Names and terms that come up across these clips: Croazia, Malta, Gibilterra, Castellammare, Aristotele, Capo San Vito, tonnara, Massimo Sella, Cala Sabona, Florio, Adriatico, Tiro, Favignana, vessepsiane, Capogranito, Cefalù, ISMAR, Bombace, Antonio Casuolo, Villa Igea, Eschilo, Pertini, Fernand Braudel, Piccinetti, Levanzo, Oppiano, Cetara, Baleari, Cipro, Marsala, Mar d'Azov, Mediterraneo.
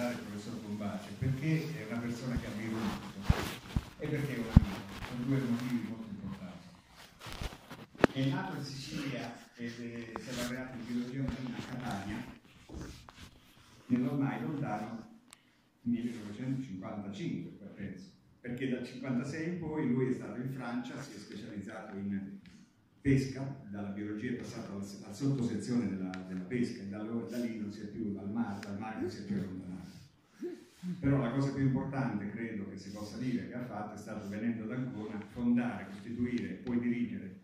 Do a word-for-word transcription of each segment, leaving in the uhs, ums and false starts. presentare il professor Bombace, perché è una persona che ammiro molto e perché è un amico, sono due motivi molto importanti. È nato in Sicilia ed è, si è laureato in filologia a Catania nell'ormai lontano millenovecentocinquantacinque, penso, perché dal cinquantasei in poi lui è stato in Francia, si è specializzato in pesca, dalla biologia è passato alla, alla sottosezione della, della pesca, e da, da lì non si è più dal mare, dal mare non si è più allontanato. Però la cosa più importante, credo che si possa dire che ha fatto, è stato, venendo ad Ancona, fondare, costituire e poi dirigere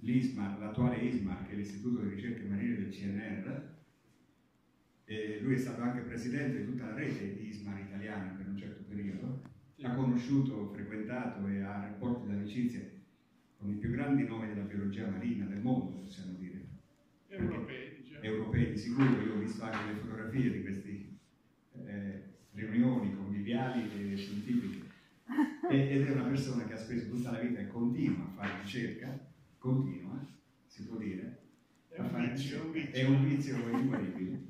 l'ISMAR, l'attuale ISMAR, che è l'Istituto di Ricerca Marina del C N R. E lui è stato anche presidente di tutta la rete di ISMAR italiana per un certo periodo, ha conosciuto, frequentato e ha rapporti d'amicizia con i più grandi nomi della biologia marina del mondo, possiamo dire. Europei, diciamo. Europei, di sicuro. Io ho visto anche le fotografie di queste eh, riunioni conviviali e scientifiche. E, ed è una persona che ha speso tutta la vita e continua a fare ricerca, continua, si può dire, a fare ricerca. È un vizio inguaribile.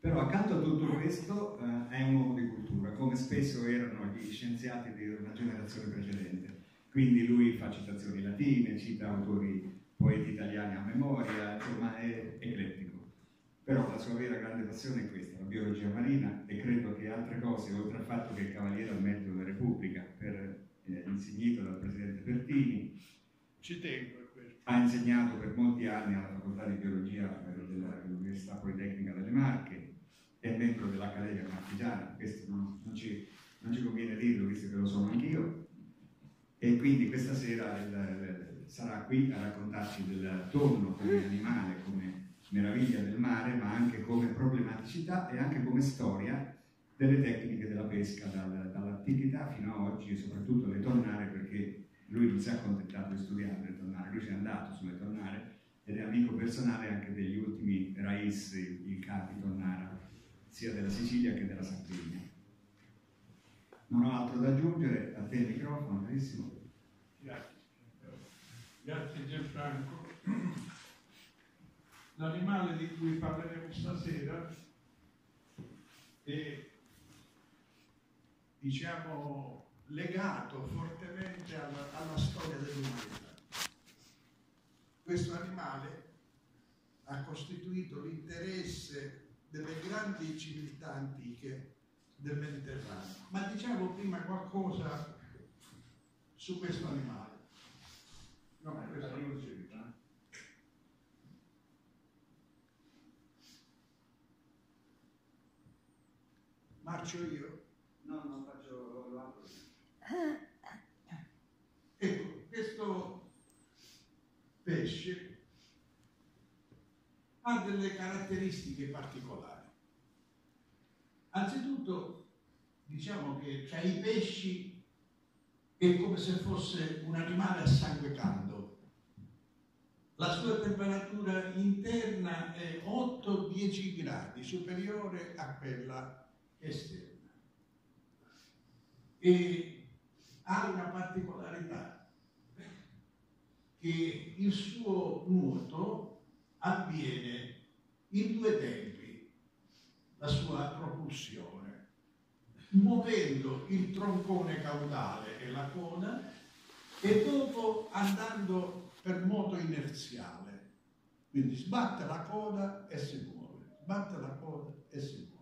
Però accanto a tutto questo eh, è un uomo di cultura, come spesso erano gli scienziati di una generazione precedente. Quindi lui fa citazioni latine, cita autori poeti italiani a memoria, insomma è eclettico. Però la sua vera grande passione è questa, la biologia marina, e credo che altre cose, oltre al fatto che è cavaliere al merito della Repubblica, per, eh, insignito dal presidente Pertini, ci tengo. Ha insegnato per molti anni alla facoltà di biologia dell'Università Politecnica delle Marche, è membro dell'Accademia Marchigiana, questo non, non, ci, non ci conviene dirlo visto che lo sono anch'io, e quindi questa sera il, il, sarà qui a raccontarci del tonno come animale, come meraviglia del mare, ma anche come problematicità e anche come storia delle tecniche della pesca dal, dall'antichità fino a oggi, e soprattutto le tonnare, perché lui non si è accontentato di studiare le tonnare, lui ci è andato sulle tonnare ed è amico personale anche degli ultimi rais, i capi tonnara, sia della Sicilia che della Sardegna. Non ho altro da aggiungere, a te il microfono, benissimo. Grazie. Grazie Gianfranco. L'animale di cui parleremo stasera è, diciamo, legato fortemente alla, alla storia dell'umanità. Questo animale ha costituito l'interesse delle grandi civiltà antiche del Mediterraneo. Ma diciamo prima qualcosa su questo animale. No, ma questa non lo c'è. Marcio io? No, non faccio l'altro. Ecco, questo pesce ha delle caratteristiche particolari. Anzitutto, diciamo che tra i pesci è come se fosse un animale a sangue caldo. La sua temperatura interna è otto dieci gradi, superiore a quella esterna. E ha una particolarità, che il suo nuoto avviene in due tempi, la sua propulsione, muovendo il troncone caudale e la coda e dopo andando per moto inerziale, quindi sbatte la coda e si muove, sbatte la coda e si muove.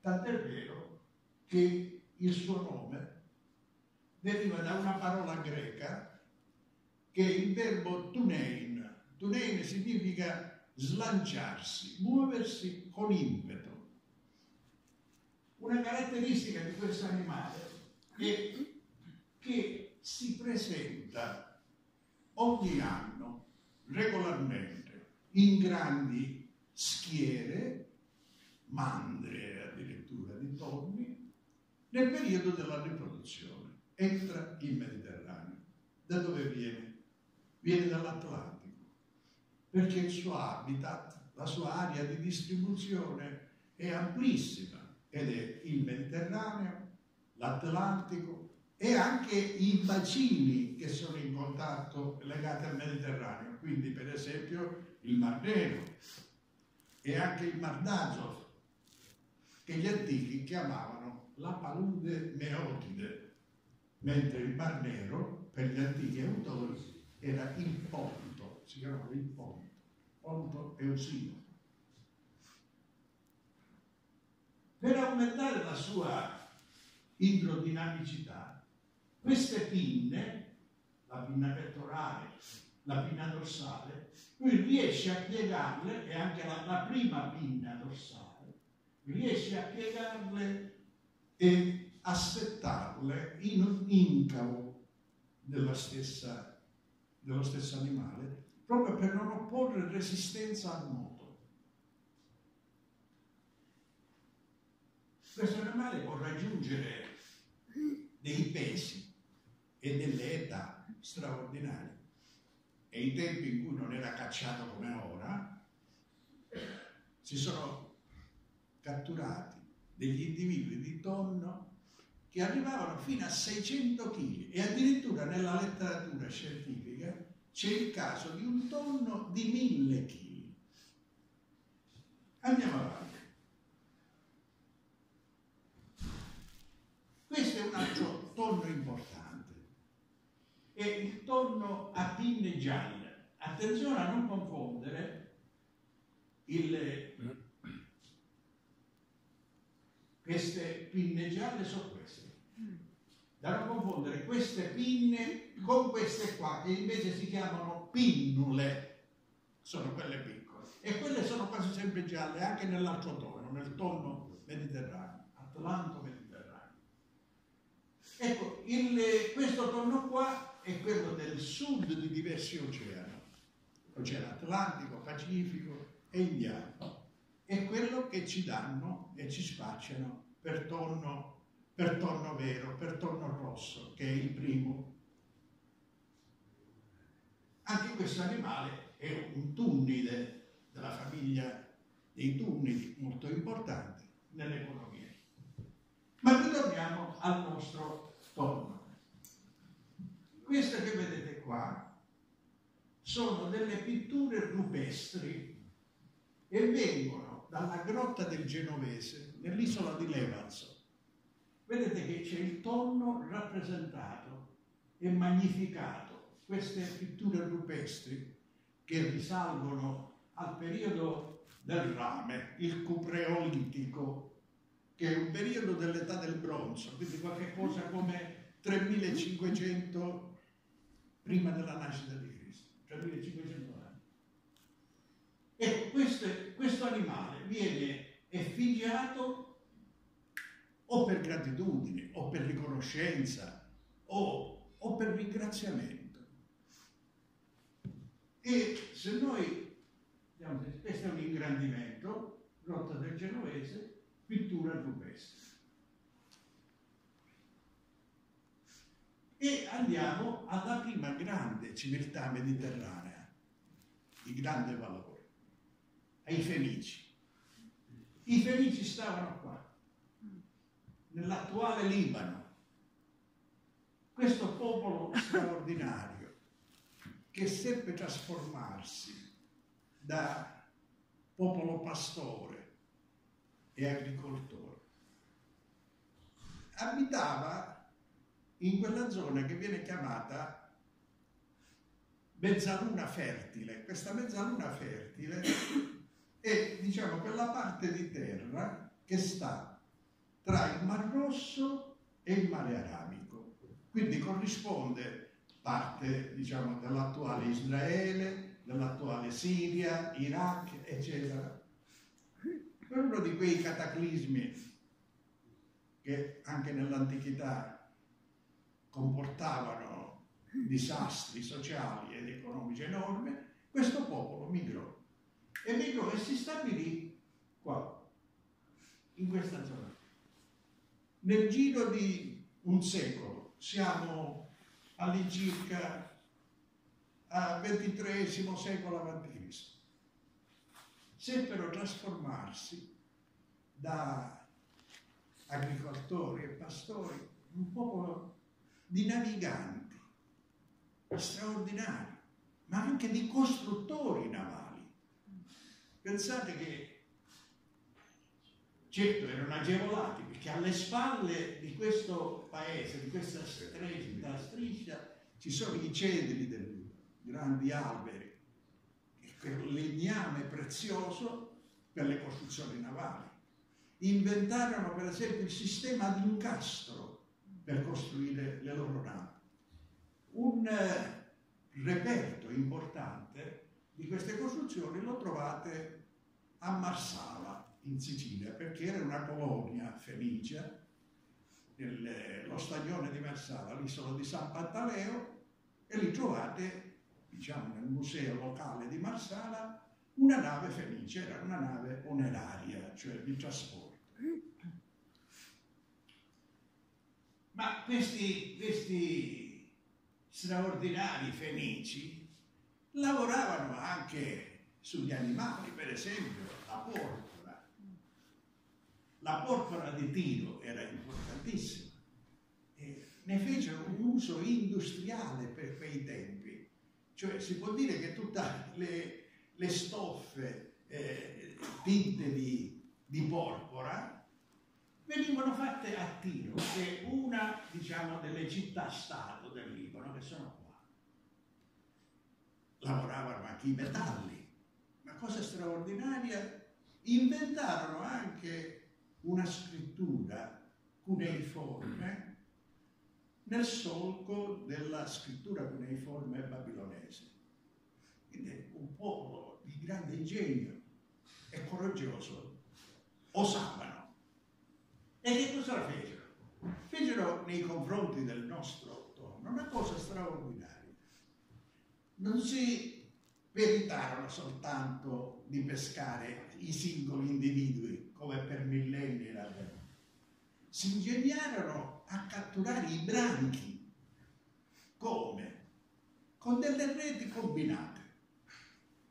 Tant'è vero che il suo nome deriva da una parola greca che è il verbo tunein. Tunein significa slanciarsi, muoversi con impeto. Una caratteristica di questo animale è che si presenta ogni anno regolarmente in grandi schiere, mandre addirittura di tonni, nel periodo della riproduzione. Entra in Mediterraneo. Da dove viene? Viene dall'Atlantico, perché il suo habitat, la sua area di distribuzione è amplissima ed è il Mediterraneo, l'Atlantico e anche i bacini che sono in contatto legati al Mediterraneo, quindi per esempio il Mar Nero, e anche il Mar d'Azov, che gli antichi chiamavano la palude Meotide, mentre il Mar Nero per gli antichi autori era il Ponto, si chiamava il Ponto, Ponto Eusino. Per aumentare la sua idrodinamicità, queste pinne, la pinna pettorale, la pinna dorsale, lui riesce a piegarle, e anche la, la prima pinna dorsale, riesce a piegarle e a settarle in un incavo della stessa, dello stesso animale, proprio per non opporre resistenza al moto. Questo animale può raggiungere dei pesi e delle età straordinarie. E in tempi in cui non era cacciato come ora, si sono catturati degli individui di tonno che arrivavano fino a seicento chili, e addirittura nella letteratura scientifica c'è il caso di un tonno di mille chili. Andiamo avanti. Questo è un altro tonno importante. È il tonno a pinne gialle. Attenzione a non confondere il... queste pinne gialle sono queste. Da non confondere queste pinne con queste qua, che invece si chiamano pinnule. Sono quelle piccole. E quelle sono quasi sempre gialle, anche nell'altro tonno, nel tonno mediterraneo, atlanto-mediterraneo. Ecco, il, questo tonno qua è quello del sud di diversi oceani, l'oceano Atlantico, Pacifico e Indiano, è quello che ci danno e ci spacciano per tonno, per tonno vero, per tonno rosso, che è il primo. Anche questo animale è un tunnide della famiglia dei tunnidi, molto importante nell'economia. Ma ritorniamo al nostro tonno. Queste che vedete qua sono delle pitture rupestri e vengono dalla Grotta del Genovese, nell'isola di Levanzo. Vedete che c'è il tonno rappresentato e magnificato. Queste pitture rupestri che risalgono al periodo del rame, il cupreolitico, che è un periodo dell'età del bronzo, quindi qualche cosa come tremilacinquecento prima della nascita di Cristo, tremilacinquecento anni. Ecco, questo, questo animale viene effigiato o per gratitudine, o per riconoscenza, o, o per ringraziamento. E se noi, questo è un ingrandimento, Grotta del Genovese, pittura rupestre. E andiamo alla prima grande civiltà mediterranea di grande valore, ai Fenici. I Fenici stavano qua, nell'attuale Libano. Questo popolo straordinario che seppe trasformarsi da popolo pastore e agricoltore, abitava in quella zona che viene chiamata mezzaluna fertile. Questa mezzaluna fertile è, diciamo, quella parte di terra che sta tra il Mar Rosso e il Mare Arabico, quindi corrisponde parte, diciamo, dell'attuale Israele, dell'attuale Siria, Iraq, eccetera. È uno di quei cataclismi che anche nell'antichità comportavano disastri sociali ed economici enormi. Questo popolo migrò e migrò e si stabilì qua, in questa zona. Nel giro di un secolo, siamo all'incirca al ventitreesimo secolo avanti Cristo, seppero trasformarsi da agricoltori e pastori un popolo di naviganti straordinari, ma anche di costruttori navali. Pensate che certo erano agevolati, perché alle spalle di questo paese, di questa striscia, striscia ci sono i cedri dei grandi alberi, quel legname prezioso per le costruzioni navali. Inventarono per esempio il sistema di incastro per costruire le loro navi. Un reperto importante di queste costruzioni lo trovate a Marsala, in Sicilia, perché era una colonia fenicia, nel, lo staglione di Marsala, l'isola di San Pantaleo, e lì trovate, diciamo, nel museo locale di Marsala, una nave fenicia, era una nave oneraria, cioè di trasporto. Ma questi, questi straordinari fenici lavoravano anche sugli animali, per esempio la porpora. La porpora di Tiro era importantissima e ne fecero un uso industriale per quei tempi, cioè si può dire che tutte le, le stoffe eh, tinte di, di porpora venivano fatte a Tiro, che è una, diciamo, delle città-stato del Libano, che sono qua. Lavoravano anche i metalli. Una cosa straordinaria, inventarono anche una scrittura cuneiforme nel solco della scrittura cuneiforme babilonese. Quindi un popolo di grande ingegno e coraggioso, osavano. E che cosa fecero? Fecero nei confronti del nostro autunno una cosa straordinaria. Non si evitarono soltanto di pescare i singoli individui, come per millenni era avvenuto. Si ingegnarono a catturare i branchi. Come? Con delle reti combinate.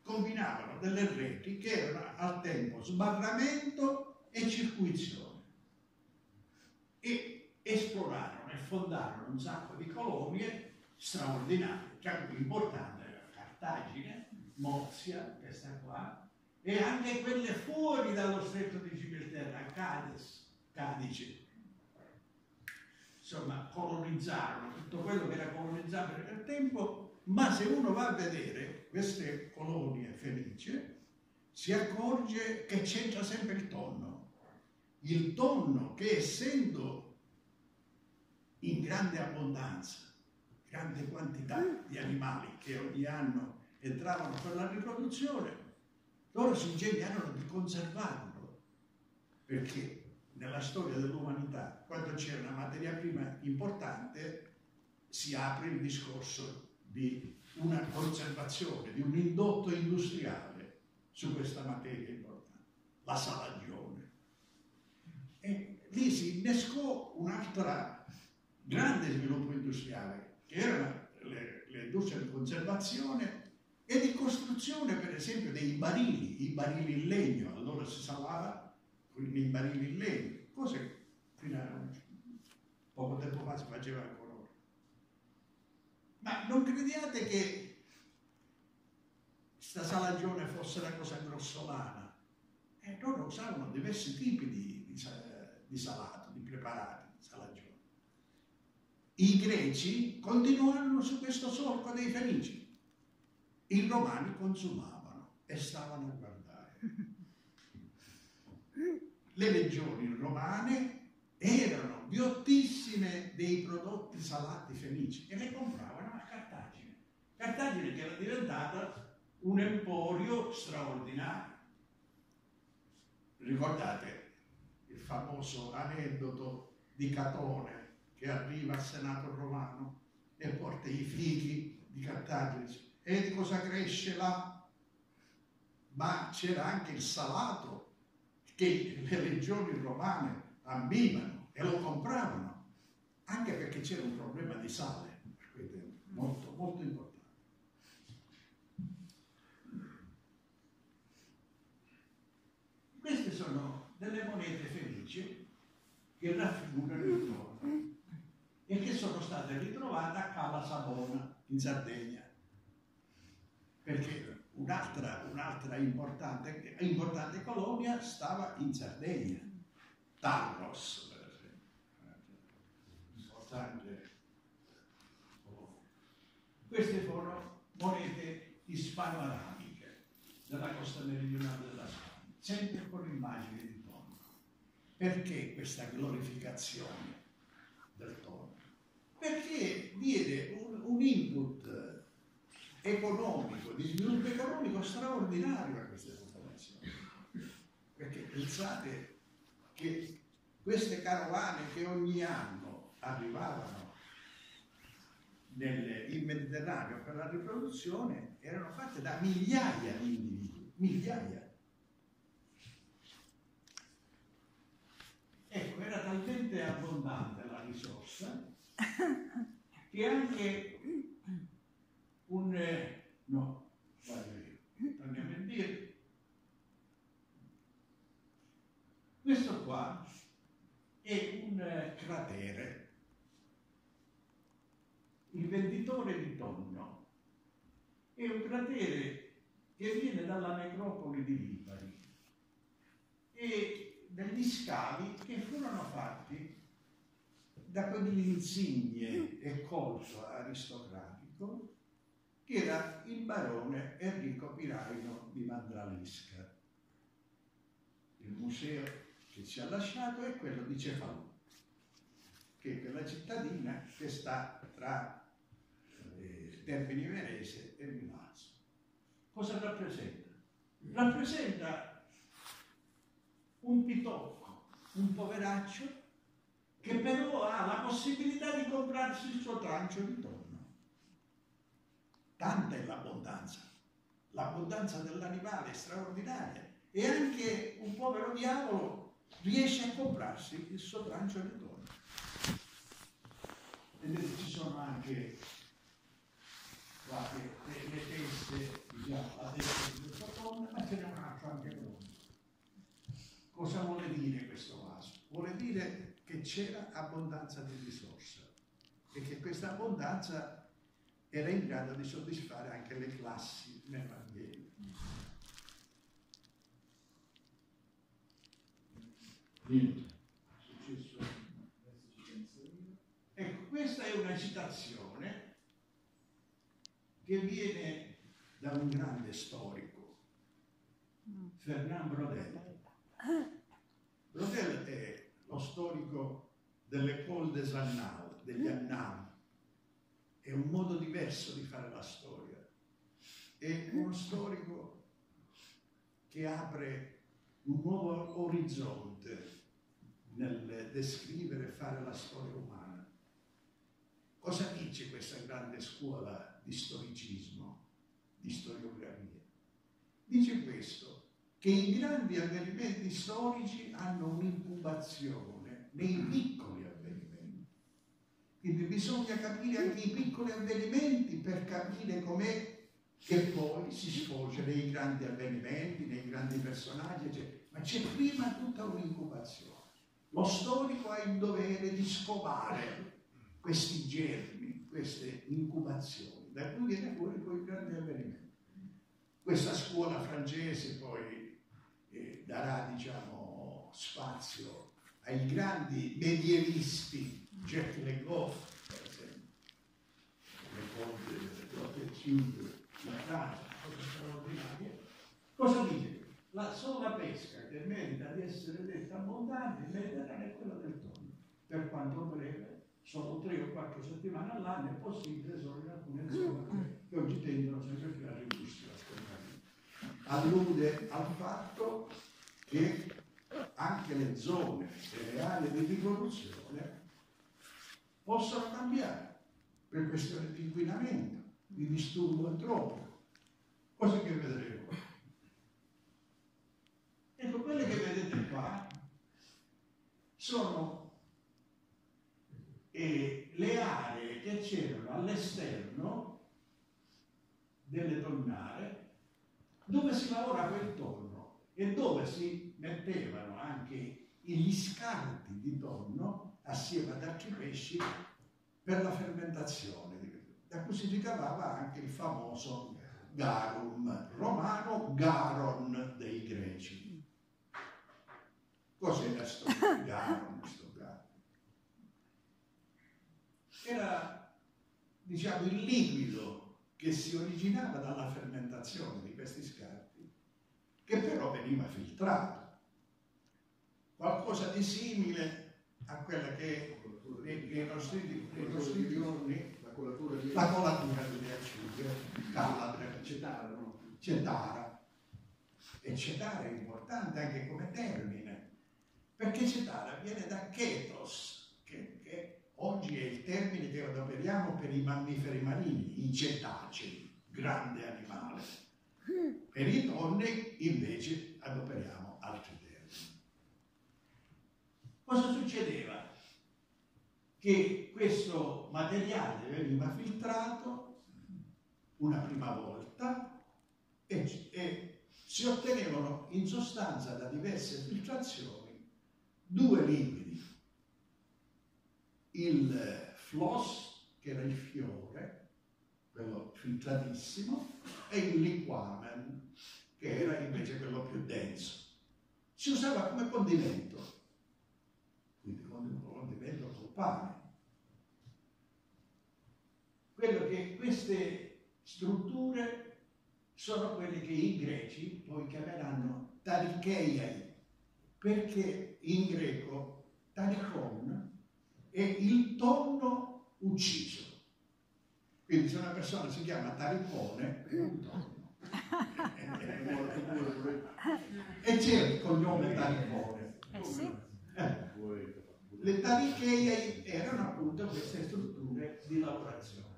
Combinavano delle reti che erano al tempo sbarramento e circuizione. E esplorarono e fondarono un sacco di colonie straordinarie, tra cui importante era Cartagine, Mozia, questa qua, e anche quelle fuori dallo stretto di Gibilterra, Cadice, Cadice. Insomma, colonizzarono tutto quello che era colonizzabile nel tempo, ma se uno va a vedere queste colonie fenicie si accorge che c'entra sempre il tonno. Il tonno, che essendo in grande abbondanza, grande quantità di animali che ogni anno entravano per la riproduzione, loro si ingegnarono di conservarlo, perché nella storia dell'umanità, quando c'è una materia prima importante, si apre il discorso di una conservazione, di un indotto industriale su questa materia importante, la salagione. E lì si innescò un altro grande sviluppo industriale, che erano le, le industrie di conservazione e di costruzione, per esempio, dei barili, i barili in legno. Allora si salava con i barili in legno, cosa che fino a poco tempo fa si faceva ancora ora. Ma non crediate che questa salagione fosse una cosa grossolana. E loro usavano diversi tipi di, di di salato, di preparati, di salagione. I greci continuarono su questo solco dei fenici. I romani consumavano e stavano a guardare. Le legioni romane erano ghiottissime dei prodotti salati fenici e le compravano a Cartagine. Cartagine che era diventata un emporio straordinario. Ricordate il famoso aneddoto di Catone, che arriva al Senato romano e porta i fichi di Cartagine. E di cosa cresce là? Ma c'era anche il salato che le legioni romane ambivano e lo compravano, anche perché c'era un problema di sale per quei tempi, molto, molto importante. Queste sono delle monete fenici che raffigurano il tonno e che sono state ritrovate a Cala Sabona, in Sardegna, perché un'altra un'altra importante, importante colonia stava in Sardegna, Tarros, per esempio, importante. Queste furono monete hispano-arabiche della costa meridionale della Spagna, sempre con immagini di tonno. Perché questa glorificazione del tonno? Perché diede un, un input economico, di sviluppo economico straordinario a queste popolazioni. Perché pensate che queste carovane che ogni anno arrivavano nel in Mediterraneo per la riproduzione erano fatte da migliaia di individui, migliaia. Ecco, era talmente abbondante la risorsa che anche un... Eh, no, guarda io, torniamo indietro. Questo qua è un eh, cratere. Il venditore di tonno è un cratere che viene dalla necropoli di Lipari e degli scavi che furono fatti da quell'insigne e colto aristocratico che era il barone Enrico Piraino di Mandralisca. Il museo che ci ha lasciato è quello di Cefalù, che è quella cittadina che sta tra Termini Imerese e Milazzo. Cosa rappresenta? Rappresenta un pitocco, un poveraccio che però ha la possibilità di comprarsi il suo trancio di tonno. Tanta è l'abbondanza, l'abbondanza dell'animale è straordinaria, e anche un povero diavolo riesce a comprarsi il suo trancio di tonno. Vedete, ci sono anche guardate, le, le teste, diciamo, la testa di questo tonno, ma ce n'è un altro anche pronto. Cosa vuole dire questo vaso? Vuole dire che c'era abbondanza di risorse e che questa abbondanza era in grado di soddisfare anche le classi nell'ambiente. Niente. Ecco, questa è una citazione che viene da un grande storico, Fernand Braudel. Braudel è lo storico dell'École des Annales, degli Annali. È un modo diverso di fare la storia. È uno storico che apre un nuovo orizzonte nel descrivere e fare la storia umana. Cosa dice questa grande scuola di storicismo, di storiografia? Dice questo, che i grandi avvenimenti storici hanno un'incubazione nei piccoli avvenimenti. Quindi bisogna capire anche i piccoli avvenimenti per capire com'è che poi si sfocia nei grandi avvenimenti, nei grandi personaggi, eccetera. Ma c'è prima tutta un'incubazione. Lo storico ha il dovere di scovare questi germi, queste incubazioni, da cui viene fuori poi il grande avvenimento. Questa scuola francese poi eh, darà, diciamo, spazio ai grandi medievisti, Jacques Le Goff, per esempio, le Ponte, le Grotte Chiude, la Francia, cosa straordinaria. Cosa dice? La sola pesca che merita di essere detta abbondante, meriterà è quella del tonno, per quanto breve. Sono tre o quattro settimane all'anno, è possibile solo in alcune zone che oggi tendono sempre più alla industria. Allude al fatto che anche le zone e le aree di riproduzione possono cambiare per questioni di inquinamento, di disturbo antropico, cose che vedremo. Ecco, quelle che vedete qua sono e le aree che c'erano all'esterno delle tonnare dove si lavorava il tonno e dove si mettevano anche gli scarti di tonno assieme ad altri pesci per la fermentazione, da cui si ricavava anche il famoso garum romano, garon dei greci. Cos'era questo? piano, questo piano. Era, diciamo, il liquido che si originava dalla fermentazione di questi scarti, che però veniva filtrato. Qualcosa di simile a quella che nei nostri, nei nostri giorni la colatura di acciughe, Calabria, Cetara, Cetara. E Cetara è importante anche come termine, perché Cetara viene da Chetos, che, che oggi è il termine che adoperiamo per i mammiferi marini, i cetacei, grande animale. Per i tonni invece adoperiamo altri termini. Cosa succedeva? Che questo materiale veniva filtrato una prima volta e, e si ottenevano in sostanza da diverse filtrazioni due liquidi. Il floss, che era il fiore, quello filtratissimo, e il liquamen, che era invece quello più denso. Si usava come condimento. Quindi condimento col pane. Quello che queste strutture sono quelle che i greci poi chiameranno taricheiai, perché in greco tarikon è il tonno ucciso. Quindi se una persona si chiama taricone è un tonno. E c'è il cognome taricone. Eh sì. Eh, le tarichee erano appunto queste strutture di lavorazione.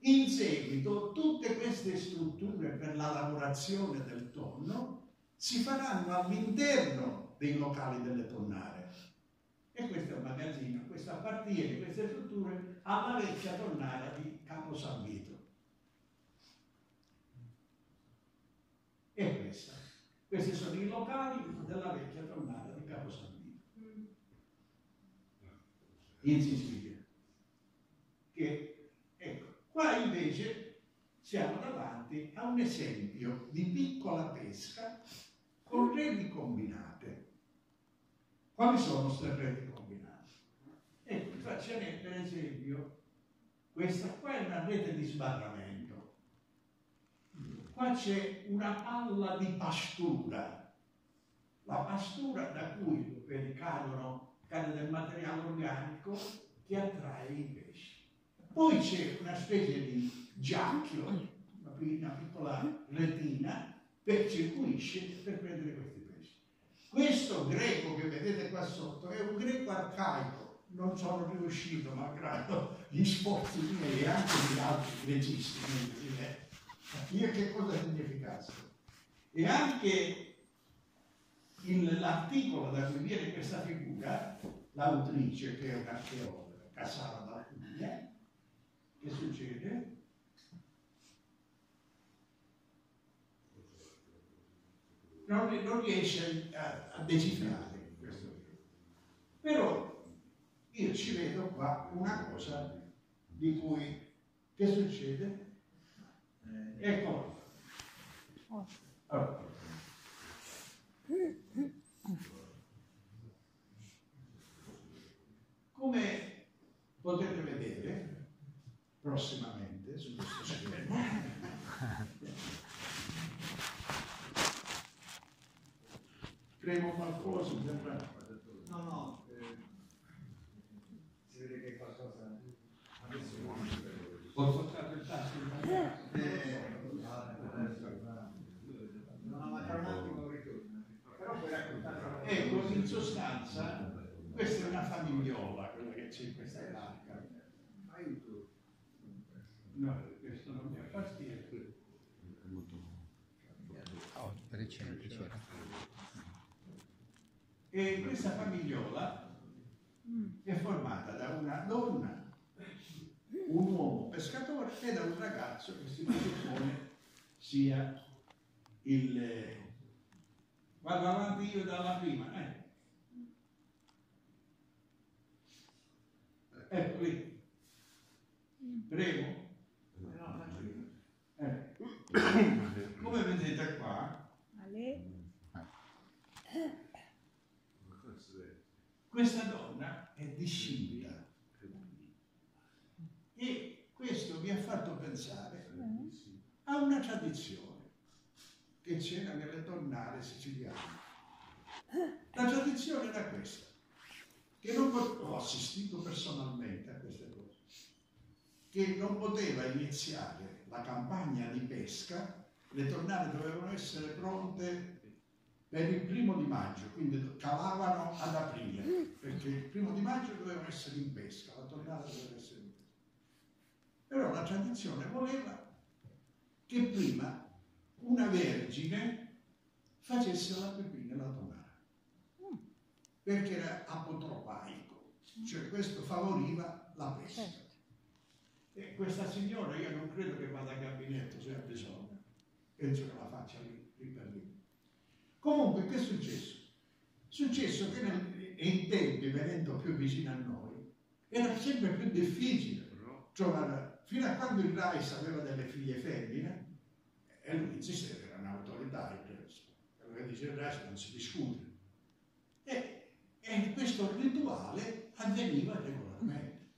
In seguito tutte queste strutture per la lavorazione del tonno si faranno all'interno dei locali delle tonnare, e questo è un magazzino, questo appartiene, queste strutture, alla vecchia tonnara di Capo San Vito. E questa, questi sono i locali della vecchia tonnara di Capo San Vito. In Sicilia, che, ecco, qua invece siamo davanti a un esempio di piccola pesca con reti combinate. Quali sono queste reti combinate? Ecco, qua ce n'è per esempio, questa qua è una rete di sbarramento, qua c'è una palla di pastura, la pastura da cui cadono cade del materiale organico che attrae i pesci. Poi c'è una specie di giacchio, una piccola retina, che circuisce per prendere questi pesci. Questo greco che vedete qua sotto è un greco arcaico, non sono riuscito, malgrado gli sforzi miei e anche di altri grecisti, io che cosa significasse. E anche l'articolo da cui viene questa figura, l'autrice, che è un archeologo, Casara Bartuglia, che succede? Non, non riesce a, a decifrare questo libro. Però io ci vedo qua una cosa di cui, che succede? Ecco. Allora. Come potete vedere prossimamente su questo schermo, premo qualcosa. No, no, eh, si vede che qualcosa adesso ho portato il tasto in eh, no, no, ma tra un attimo ritorno. Però puoi raccontare. Ecco, in sostanza, questa è una famigliola, quella che c'è in questa barca. Aiuto. No, questo non mi appartiene. Oh, recente c'era. E questa famigliola è formata da una donna, un uomo pescatore e da un ragazzo che si presuppone sia il... Vado avanti io dalla prima, eh. Ecco lì. Prego. Eh. Come vedete qua, Questa donna è discipita. E questo mi ha fatto pensare a una tradizione che c'era nelle donnare siciliane. La tradizione era questa, che non ho assistito personalmente a queste cose, che non poteva iniziare la campagna di pesca, le donnare dovevano essere pronte per il primo di maggio, quindi calavano ad aprile, perché il primo di maggio dovevano essere in pesca, la tonnara doveva essere in pesca. Però la tradizione voleva che prima una vergine facesse la pipì nella tonnara, perché era apotropaico, cioè questo favoriva la pesca. E questa signora, io non credo che vada al gabinetto se ha bisogno, penso che la faccia lì, lì per lì. Comunque, che è successo? È successo che nel, in tempi, venendo più vicino a noi, era sempre più difficile trovare, fino a quando il Rais aveva delle figlie femmine, e lui insisteva, era un'autorità, perché dice il Rais non si discute. E, e questo rituale avveniva regolarmente.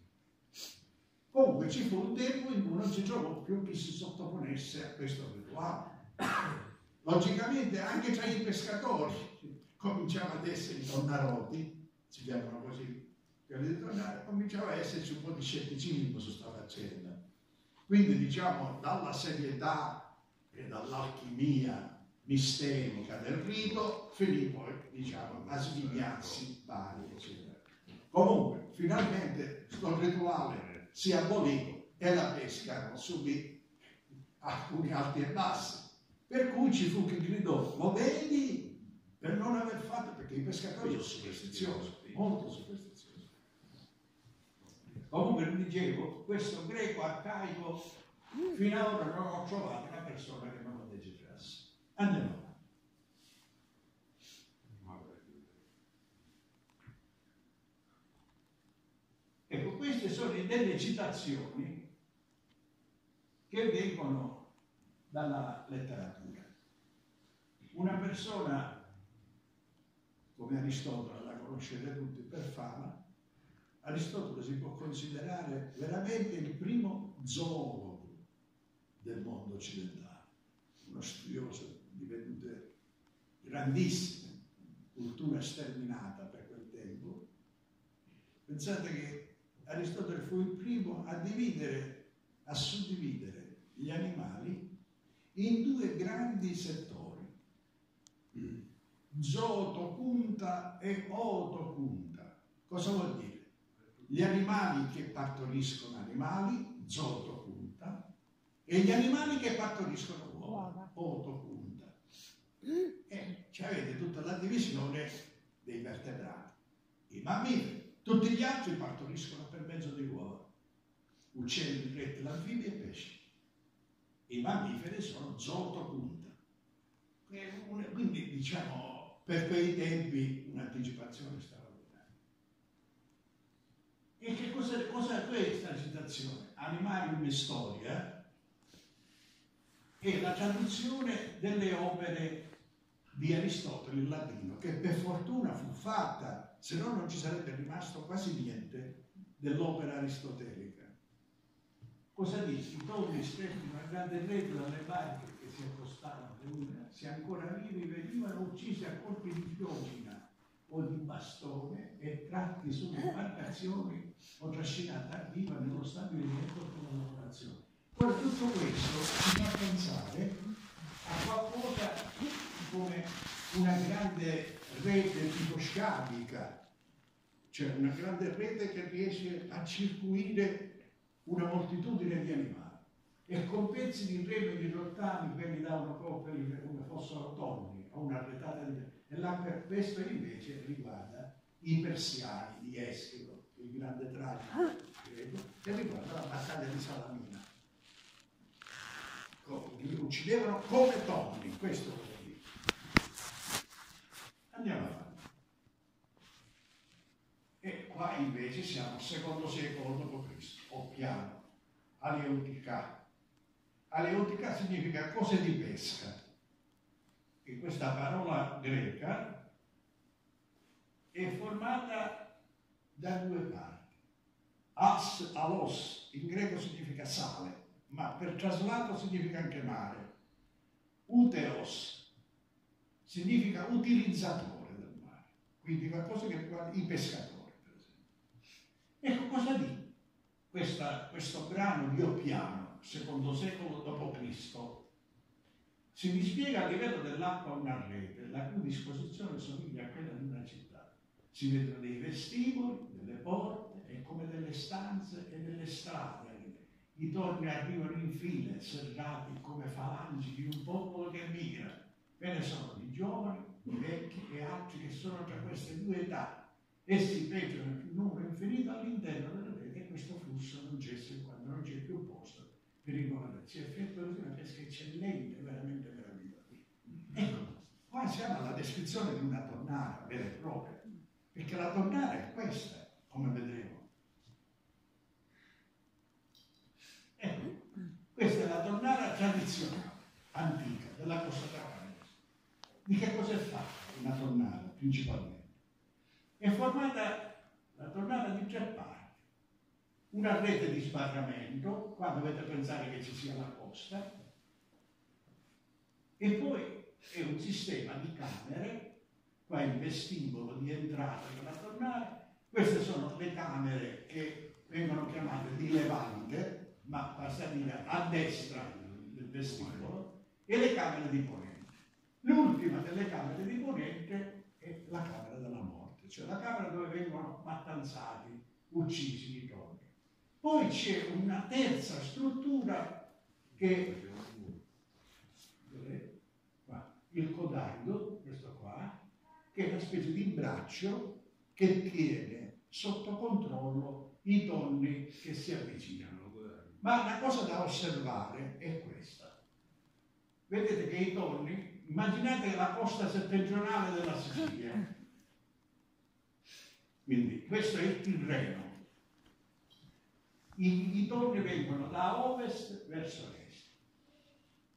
Comunque ci fu un tempo in cui non si trovò più chi si sottoponesse a questo rituale. Logicamente anche tra i pescatori cominciava ad essere i tonnaroti, si chiamano così, quelli di tonnare, cominciava ad esserci un po' di scetticismo su questa faccenda. Quindi diciamo dalla serietà e dall'alchimia mistenica del rito finì poi diciamo a svignarsi vari, eccetera. Comunque finalmente questo rituale si abolì e la pesca subì alcuni alti e bassi. Per cui ci fu chi gridò, lo vedi, per non aver fatto, perché i pescatori sono superstiziosi, molto superstiziosi. Comunque dicevo, questo greco arcaico, fino ad ora non ho trovato una persona che non lo desiderasse. Andiamo avanti. Ecco, queste sono delle citazioni che vengono dalla letteratura. Una persona come Aristotele, la conoscete tutti per fama, Aristotele si può considerare veramente il primo zoologo del mondo occidentale, uno studioso di vedute grandissime, cultura sterminata per quel tempo. Pensate che Aristotele fu il primo a dividere, a suddividere gli animali in due grandi settori, zootopunta e ootopunta. Cosa vuol dire? Gli animali che partoriscono animali, zootopunta, e gli animali che partoriscono uova, ootopunta. E cioè avete tutta la divisione dei vertebrati. I mammiferi, tutti gli altri partoriscono per mezzo di uova. Uccelli, rettili, anfibi e pesci. I mammiferi sono zootopunta, quindi diciamo per quei tempi un'anticipazione straordinaria. E che cosa, cosa è questa citazione? Animalium Historia è la traduzione delle opere di Aristotele in latino, che per fortuna fu fatta, se no non ci sarebbe rimasto quasi niente dell'opera aristotelica. Cosa dici? I toni stretti in una grande regola, le barche che si accostavano le une, se ancora vivi, venivano uccise a colpi di piogina o di bastone e tratti su imbarcazioni o trascinate a riva nello stabilimento per la lavorazione. Ora tutto questo ci fa pensare a qualcosa come una grande rete tiposcabica, cioè una grande rete che riesce a circuire una moltitudine di animali, e con pezzi di remi di rottami, quelli davano copperi come fossero tonni, o una retata di remi. Questo invece riguarda i persiani di Eschilo, il grande tragico greco, che riguarda la battaglia di Salamina. Li uccidevano come tonni, questo vuol dire. Andiamo avanti. E qua invece siamo al secondo secolo dopo Cristo, o piano, aleutica. Aleutica significa cose di pesca. E questa parola greca è formata da due parti. As, alos, in greco significa sale, ma per traslato significa anche mare. Uteos significa utilizzatore del mare, quindi qualcosa che riguarda i pescatori, per esempio. Ecco cosa dice Questa, questo brano di Oppiano, secondo secolo dopo Cristo, si dispiega a livello dell'acqua una rete, la cui disposizione somiglia a quella di una città. Si vedono dei vestiboli, delle porte e come delle stanze e delle strade. I torni arrivano in file, serrati come falangi di un popolo che migra. Ve ne sono di giovani, di vecchi e altri che sono tra queste due età. Essi peggiorano in numero infinito all'interno delle rete e questo flusso non cessa quando non c'è più posto per i giovani. Si effettua una pesca eccellente, veramente meravigliosa. Ecco, qua siamo alla descrizione di una tonnara vera e propria, perché la tonnara è questa, come vedremo. Ecco, questa è la tonnara tradizionale, antica, della costa catanese. Di che cosa è fatta una tonnara, principalmente? È formata la tonnara di tre parti. Una rete di sbarramento, qua dovete pensare che ci sia la costa, e poi è un sistema di camere, qua è il vestibolo di entrata della tonnara. Queste sono le camere che vengono chiamate di levante, ma basta dire a destra del vestibolo, e le camere di ponente. L'ultima delle camere di ponente è la camera della morte, cioè la camera dove vengono mattanzati, uccisi i giovani. Poi c'è una terza struttura che è il codardo, questo qua, che è una specie di braccio che tiene sotto controllo i tonni che si avvicinano. Ma la cosa da osservare è questa. Vedete che i tonni, immaginate la costa settentrionale della Sicilia. Quindi questo è il Tirreno. I, i tonni vengono da ovest verso est.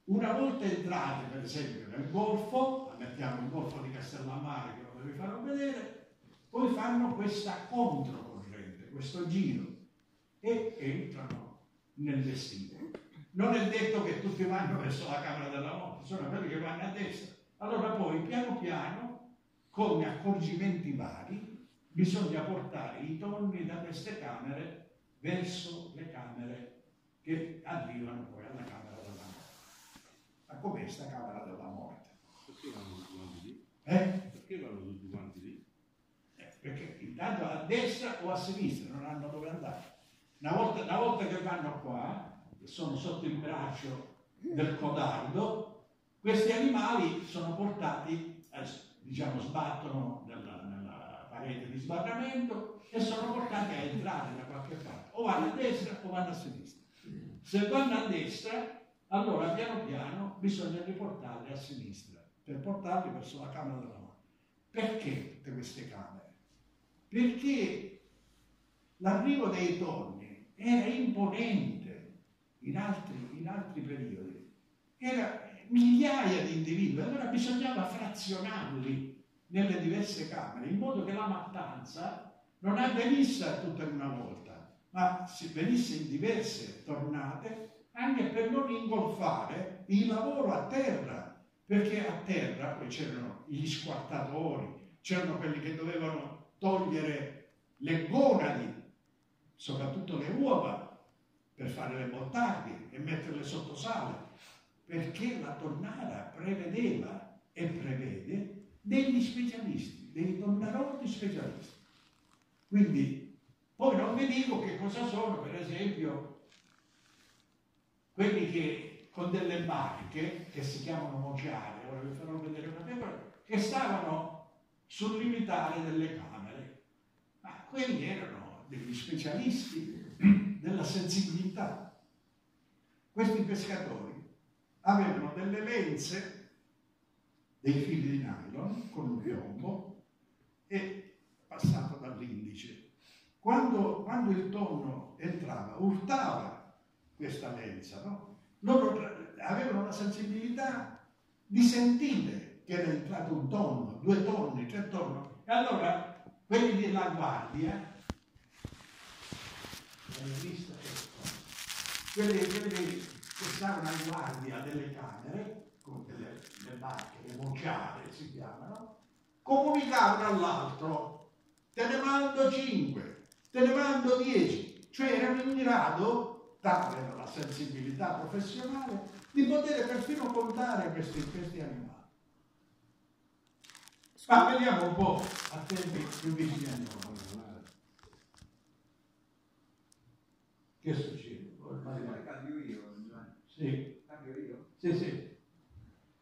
Una volta entrati, per esempio, nel golfo, mettiamo il golfo di Castellammare che lo vi farò vedere, poi fanno questa controcorrente, questo giro, e entrano nel vestibolo. Non è detto che tutti vanno verso la camera della morte, sono quelli che vanno a destra. Allora poi piano piano, con accorgimenti vari, bisogna portare i tonni da queste camere verso le camere che arrivano poi alla camera della morte. Ma com'è sta camera della morte? Perché vanno tutti quanti lì? Eh? Perché vanno tutti quanti lì? Eh, perché intanto a destra o a sinistra non hanno dove andare. Una volta, una volta che vanno qua, che sono sotto il braccio del codardo, questi animali sono portati, eh, diciamo sbattono nella, nella parete di sbarramento e sono portati a entrare da qualche parte. O vanno a destra o vanno a sinistra. Se vanno a destra, allora piano piano bisogna riportarli a sinistra per portarli verso la camera della morte. Perché tutte queste camere? Perché l'arrivo dei tonni era imponente in altri, in altri periodi, era migliaia di individui, allora bisognava frazionarli nelle diverse camere in modo che la mattanza non avvenisse tutta in una volta, ma si venisse in diverse tornate, anche per non ingolfare il lavoro a terra, perché a terra poi c'erano gli squartatori, c'erano quelli che dovevano togliere le gonadi, soprattutto le uova, per fare le bottaglie e metterle sotto sale, perché la tonnara prevedeva e prevede degli specialisti, dei tonnarotti specialisti. Quindi, poi non vi dico che cosa sono, per esempio, quelli che con delle barche, che si chiamano mociare, ora vi farò vedere una pietra, che stavano sul limitare delle camere, ma quelli erano degli specialisti della sensibilità. Questi pescatori avevano delle lenze, dei fili di nylon con un piombo e passato dall'indice. Quando, quando il tonno entrava, urtava questa lenza, no? Loro avevano la sensibilità di sentire che era entrato un tonno, due tonni, tre tonni. E allora quelli della guardia l'avete vista vedete, vedete che sarà una guardia delle camere con delle, delle barche, le mociare si chiamano, comunicavano all'altro: te ne mando cinque, te ne mando dieci, cioè erano in grado, tanto era la sensibilità professionale, di poter perfino contare questi, questi animali. Ma vediamo un po' a tempi più vicini a noi. Che succede? Ormai cambio io, Giovanni. Sì. Cambio io? Sì, sì.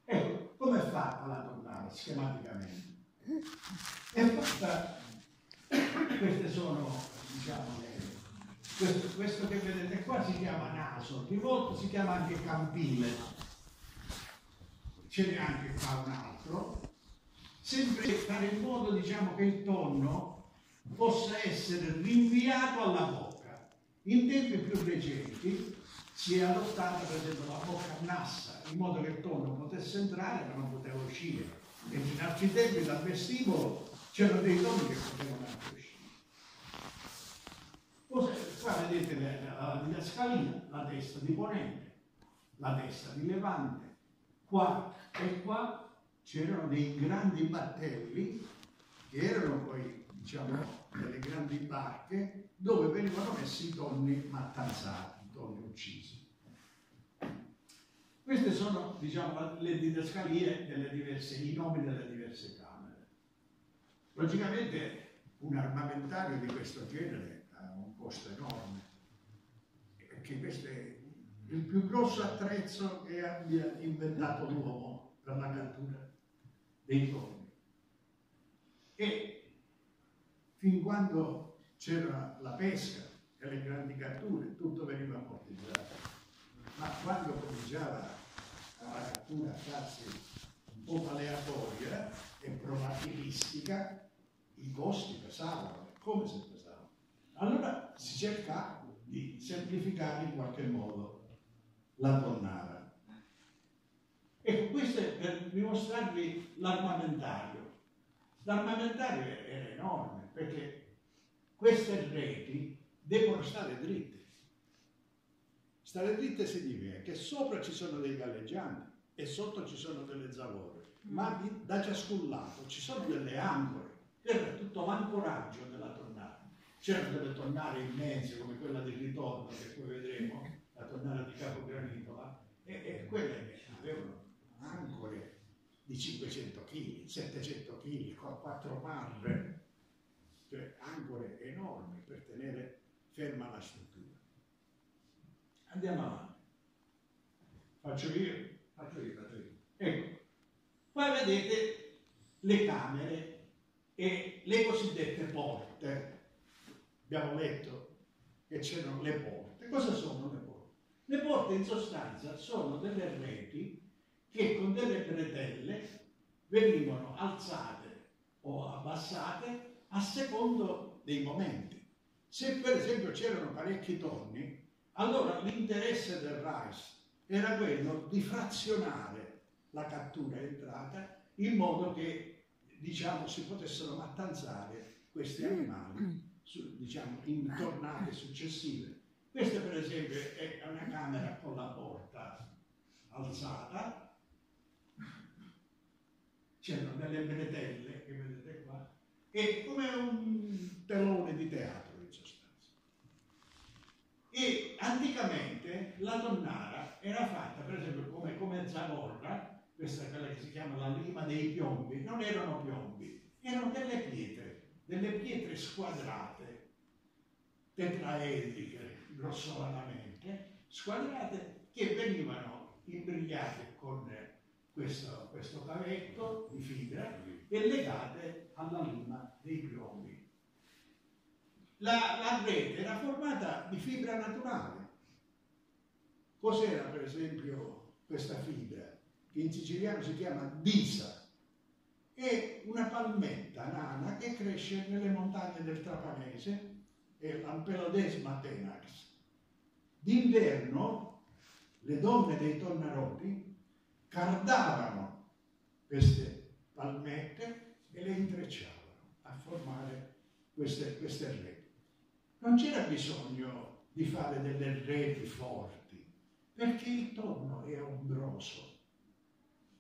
Ecco, come fa la tornare schematicamente? È fatta... Queste sono, diciamo, le... questo, questo che vedete qua si chiama naso, di volta si chiama anche campile. Ce n'è anche qua un altro. Sempre per fare in modo, diciamo, che il tonno possa essere rinviato alla bocca. In tempi più recenti si è adottata per esempio la bocca nassa, in modo che il tonno potesse entrare ma non poteva uscire. E in altri tempi dal vestibolo c'erano dei tonni che potevano anche uscire. Poi, qua vedete la didascalia, la, la testa di ponente, la testa di levante. Qua e qua c'erano dei grandi battelli che erano poi, diciamo, delle grandi barche dove venivano messi i tonni mattanzati, i tonni uccisi. Queste sono, diciamo, le didascalie delle diverse, i nomi delle diverse camere. Logicamente un armamentario di questo genere ha un costo enorme, perché questo è il più grosso attrezzo che abbia inventato l'uomo per la cattura dei tonni. E fin quando c'era la pesca e le grandi catture, tutto veniva ammortizzato. Ma quando cominciava la cattura a farsi un po' aleatoria e probabilistica, i costi pesavano, come se pesavano. Allora si cercava di semplificare in qualche modo la tonnara. E questo è per dimostrarvi l'armamentario. L'armamentario era enorme, perché queste reti devono stare dritte. Stare dritte significa che sopra ci sono dei galleggianti e sotto ci sono delle zavorre, ma di, da ciascun lato ci sono delle ancore, era tutto l'ancoraggio della tonnara. C'erano delle tonnare immense come quella del ritorno, che poi vedremo, la tonnara di Capogranito, e, e quelle avevano ancore di cinquecento chili, settecento chili, con quattro parre. Cioè ancore enormi per tenere ferma la struttura. Andiamo avanti. Faccio io? Faccio io, faccio io. Ecco, qua vedete le camere e le cosiddette porte. Abbiamo letto che c'erano le porte. Cosa sono le porte? Le porte in sostanza sono delle reti che con delle bretelle venivano alzate o abbassate a secondo dei momenti. Se per esempio c'erano parecchi tonni, allora l'interesse del R A I S era quello di frazionare la cattura entrata in modo che, diciamo, si potessero mattanzare questi animali, su, diciamo, in tornate successive. Questa per esempio è una camera con la porta alzata, c'erano delle bretelle che vedete qua, è come un telone di teatro in sostanza. E anticamente la tonnara era fatta, per esempio, come, come zavorra, questa è quella che si chiama la lima dei piombi, non erano piombi, erano delle pietre, delle pietre squadrate, tetraedriche, grossolanamente, squadrate, che venivano imbrigliate con questo, questo cavetto di fibra e legate alla lima dei piombi. La, la rete era formata di fibra naturale. Cos'era per esempio questa fibra? Che in siciliano si chiama disa. È una palmetta nana che cresce nelle montagne del Trapanese, è l'Ampelodesma tenax. D'inverno le donne dei tonnaroti cardavano queste palmette e le intrecciavano a formare queste, queste reti. Non c'era bisogno di fare delle reti forti, perché il tonno è ombroso,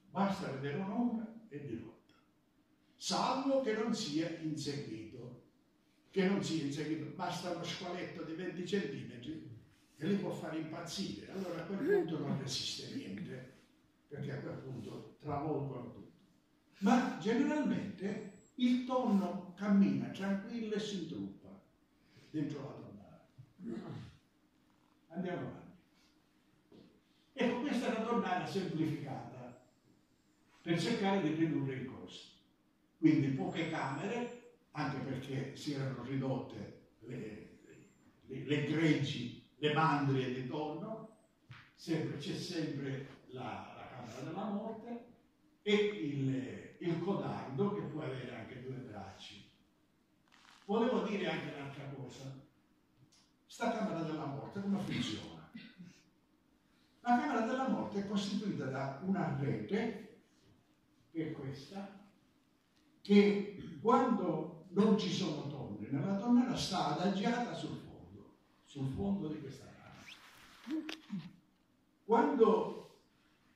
basta vedere un'ombra e dirotta, salvo che non sia inseguito, che non sia inseguito, basta uno squaletto di venti centimetri e li può fare impazzire, allora a quel punto non resiste niente, perché a quel punto travolgono tutto. Ma generalmente il tonno cammina tranquillo e si intruppa dentro la tonnara. Andiamo avanti. Ecco, questa è una tonnara semplificata per cercare di ridurre i costi. Quindi poche camere, anche perché si erano ridotte le, le, le greggi, le mandrie di tonno, c'è sempre la, la camera della morte e il... il codardo, che può avere anche due bracci. Volevo dire anche un'altra cosa. Sta Camera della Morte come funziona? La Camera della Morte è costituita da una rete, che è questa, che quando non ci sono tonnine, la tonnella sta adagiata sul fondo, sul fondo di questa camera. Quando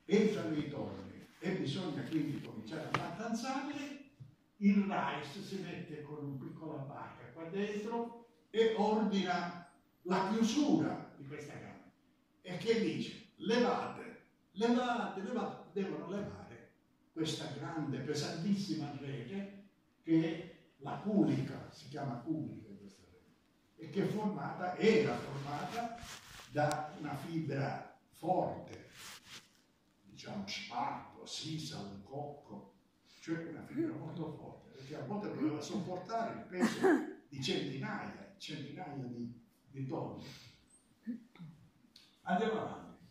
entrano i tonnini, e bisogna quindi cominciare a mattanzarli, il Rice si mette con una piccola barca qua dentro e ordina la chiusura di questa camera. E che dice? Levate, levate, levate, devono levare questa grande, pesantissima rete che è la culica, si chiama culica questa rete, e che è formata, era formata da una fibra forte, diciamo sparta, sisa, un cocco, cioè una fibra molto forte, perché a volte doveva sopportare il peso di centinaia, centinaia di, di tonni. Andiamo avanti.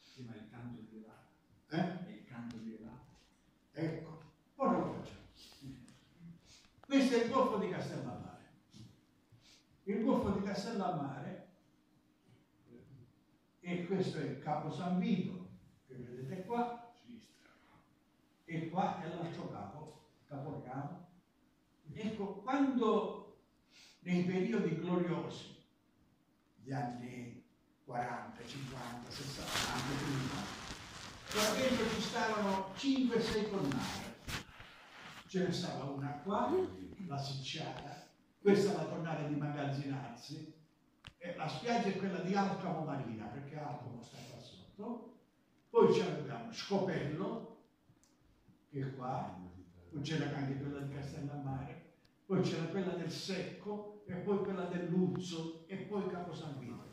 Sì, ma il canto di là. Eh? Il canto di là. Ecco, ora lo facciamo. Questo è il golfo di Castellammare. Il golfo di Castellammare, e questo è il Capo San Vito, vedete qua, e qua è l'altro capo, Capogranito. Ecco, quando nei periodi gloriosi, gli anni quaranta, cinquanta, sessanta, anche prima, qua dentro ci stavano cinque sei tonnare. Ce ne stava una qua, la Sicciana, questa è la tonnara di Magazzinazzi, e la spiaggia è quella di Alcamo Marina, perché Alcamo sta qua sotto. Poi ci abbiamo Scopello, che è qua, poi c'era anche quella di Castellammare, poi c'era quella del Secco, e poi quella del Luzzo, e poi Capo San Vito.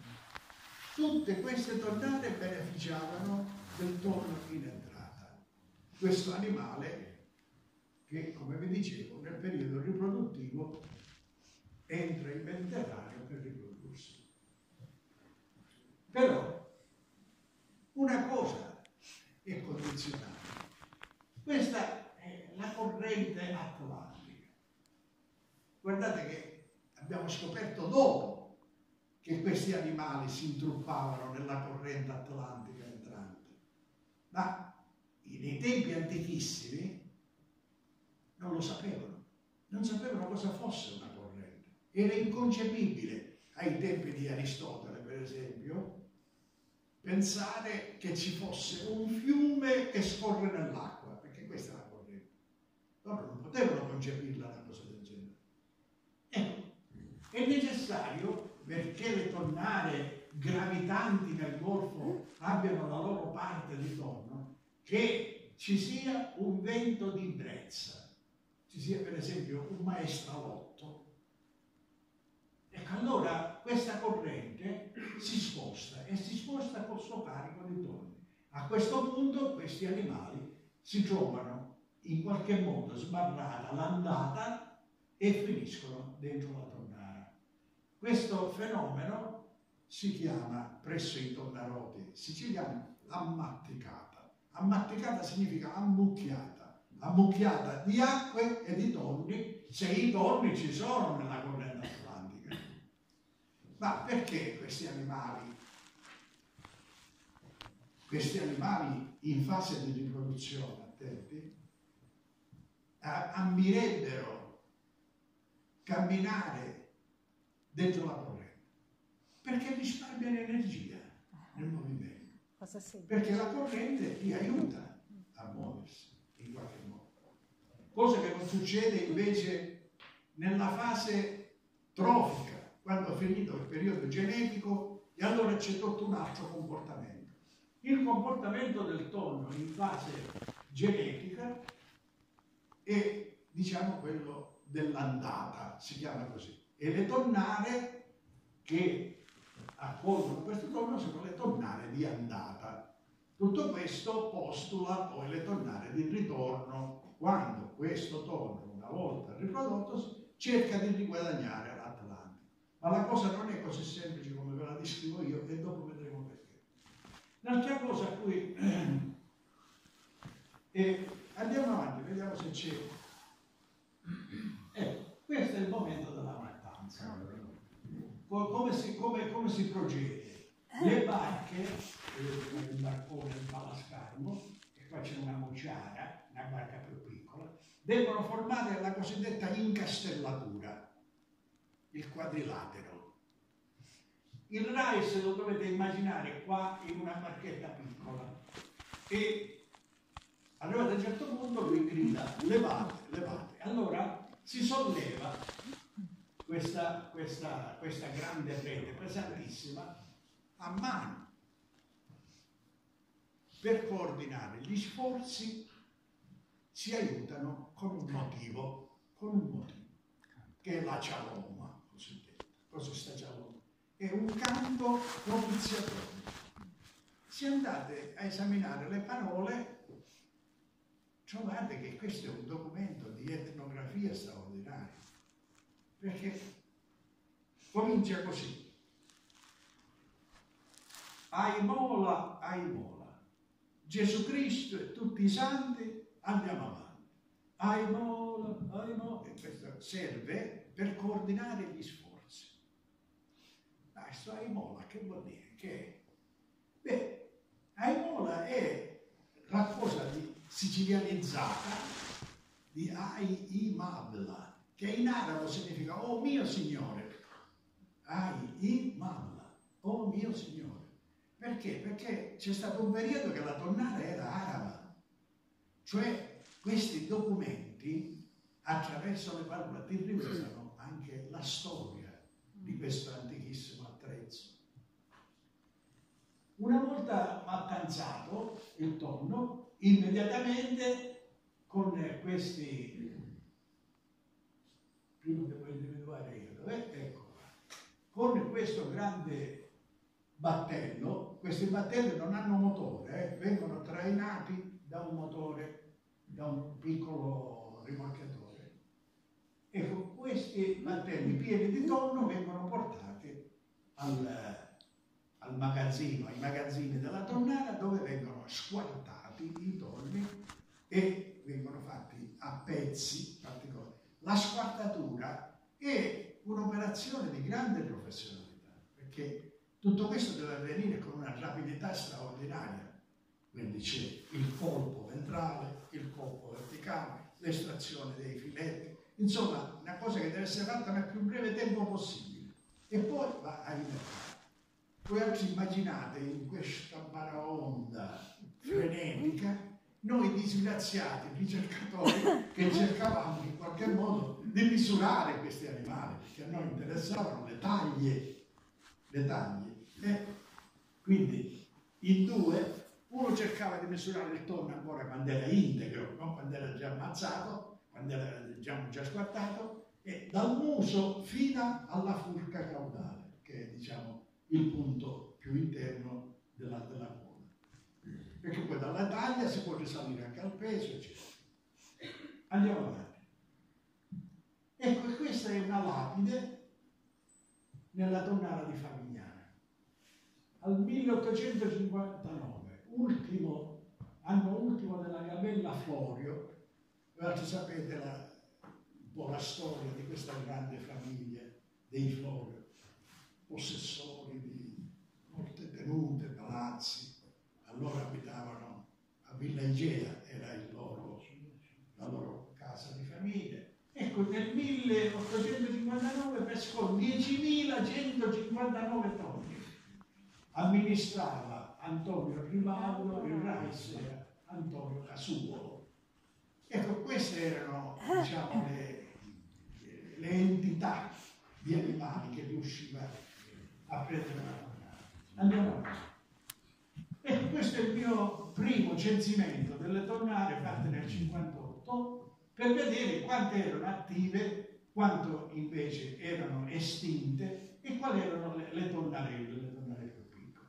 Tutte queste tonnate beneficiavano del tonno in entrata. Questo animale che, come vi dicevo, nel periodo riproduttivo entra in Mediterraneo per riprodursi. Però una cosa è condizionata. Questa è la corrente atlantica. Guardate che abbiamo scoperto dopo che questi animali si intruppavano nella corrente atlantica entrante. Ma nei tempi antichissimi non lo sapevano. Non sapevano cosa fosse una corrente. Era inconcepibile ai tempi di Aristotele, per esempio, pensare che ci fosse un fiume che scorre nell'acqua, perché questa è la corrente. Loro non potevano concepirla una cosa del genere. Ecco, è necessario, perché le tonnare gravitanti nel golfo abbiano la loro parte di tonno, che ci sia un vento di brezza, ci sia per esempio un maestralotto. Ecco, allora questa corrente si sposta e si sposta col suo carico di tonni. A questo punto questi animali si trovano in qualche modo sbarrata l'andata e finiscono dentro la tonnara. Questo fenomeno si chiama, presso i tonnaroti siciliani, ammatticata. Ammatticata significa ammucchiata, ammucchiata di acque e di tonni, se i tonni ci sono nella corrente. Ma perché questi animali, questi animali in fase di riproduzione, attenti, ammirebbero camminare del trovapolvere, perché risparmia l'energia nel movimento, perché la corrente ti aiuta a muoversi in qualche modo, cosa che non succede invece nella fase trofica, quando è finito il periodo genetico, e allora c'è tutto un altro comportamento. Il comportamento del tonno in fase genetica è, diciamo, quello dell'andata, si chiama così, e le tonnare che accolgono questo tonno sono le tonnare di andata. Tutto questo postula poi le tonnare di ritorno, quando questo tonno, una volta riprodotto, cerca di riguadagnare l'Atlantico. Ma la cosa non è così semplice come ve la descrivo io, e dopo vedremo perché. L'altra cosa a cui... e andiamo avanti, vediamo se c'è... Ecco, questo è il momento della mattanza. Come si, come, come si procede? Le barche, il barcone, il balascarmo, e qua c'è una mociara, una barca più piccola, devono formare la cosiddetta incastellatura, il quadrilatero. Il Rai se lo dovete immaginare qua in una barchetta piccola, e arrivato a un certo punto lui grida levate, levate. Allora si solleva questa, questa, questa grande rete pesantissima a mano per coordinare gli sforzi. Si aiutano con un motivo, con un motivo che è la cialoma. Cosa sta già loro? È un canto propiziatorio. Se andate a esaminare le parole, trovate che questo è un documento di etnografia straordinaria, perché comincia così. Aimola, aimola, Gesù Cristo e tutti i santi, andiamo avanti. Aimola, aimola, e questo serve per coordinare gli sforzi. Questo aimola che vuol dire? Che beh, aimola è la cosa di sicilianizzata di ai-i-mabla, che in arabo significa oh mio signore. Ai-i-mabla, oh mio signore. Perché? Perché c'è stato un periodo che la tonnara era araba, cioè questi documenti attraverso le parole ti rivelano anche la storia di questo antichissimo. Una volta mattanzato il tonno, immediatamente con questi, prima devo individuare io, dov'è? Ecco qua, con questo grande battello, questi battelli non hanno motore, eh, vengono trainati da un motore, da un piccolo rimorchiatore. Ecco, questi battelli pieni di tonno vengono portati al... al magazzino, ai magazzini della tonnara, dove vengono squartati i tonni e vengono fatti a pezzi particolari. La squartatura è un'operazione di grande professionalità, perché tutto questo deve avvenire con una rapidità straordinaria. Quindi c'è il colpo ventrale, il colpo verticale, l'estrazione dei filetti, insomma una cosa che deve essere fatta nel più breve tempo possibile e poi va a rimettere. Voi oggi immaginate in questa baraonda frenetica noi disgraziati ricercatori che cercavamo in qualche modo di misurare questi animali, perché a noi interessavano le taglie, le taglie. Eh? Quindi in due, uno cercava di misurare il tonno ancora quando era integro, non quando era già ammazzato, quando era già, già squartato, e dal muso fino alla furca caudale, che è, diciamo, il punto più interno della, della coda, perché poi dalla taglia si può risalire anche al peso, eccetera. Andiamo avanti. Ecco, questa è una lapide nella tonnara di Favignana, al milleottocentocinquantanove, ultimo, anno ultimo della gabella Florio. Ora sapete la, un po' la storia di questa grande famiglia dei Florio, possessori di molte tenute, palazzi. Allora abitavano a Villa Igea, era il loro, la loro casa di famiglia, e Adriatico nel milleottocentocinquantanove pescò diecimilacentocinquantanove tonni. Amministrava Antonio Rimauro e Raise Antonio Casuolo. Ecco, queste erano, diciamo, le, le entità di animali che riusciva a prendere la tonnara. Allora, ecco, questo è il mio primo censimento delle tonnare fatte nel cinquantotto, per vedere quante erano attive, quanto invece erano estinte e quali erano le, le tonnarelle, le tonnarelle piccole.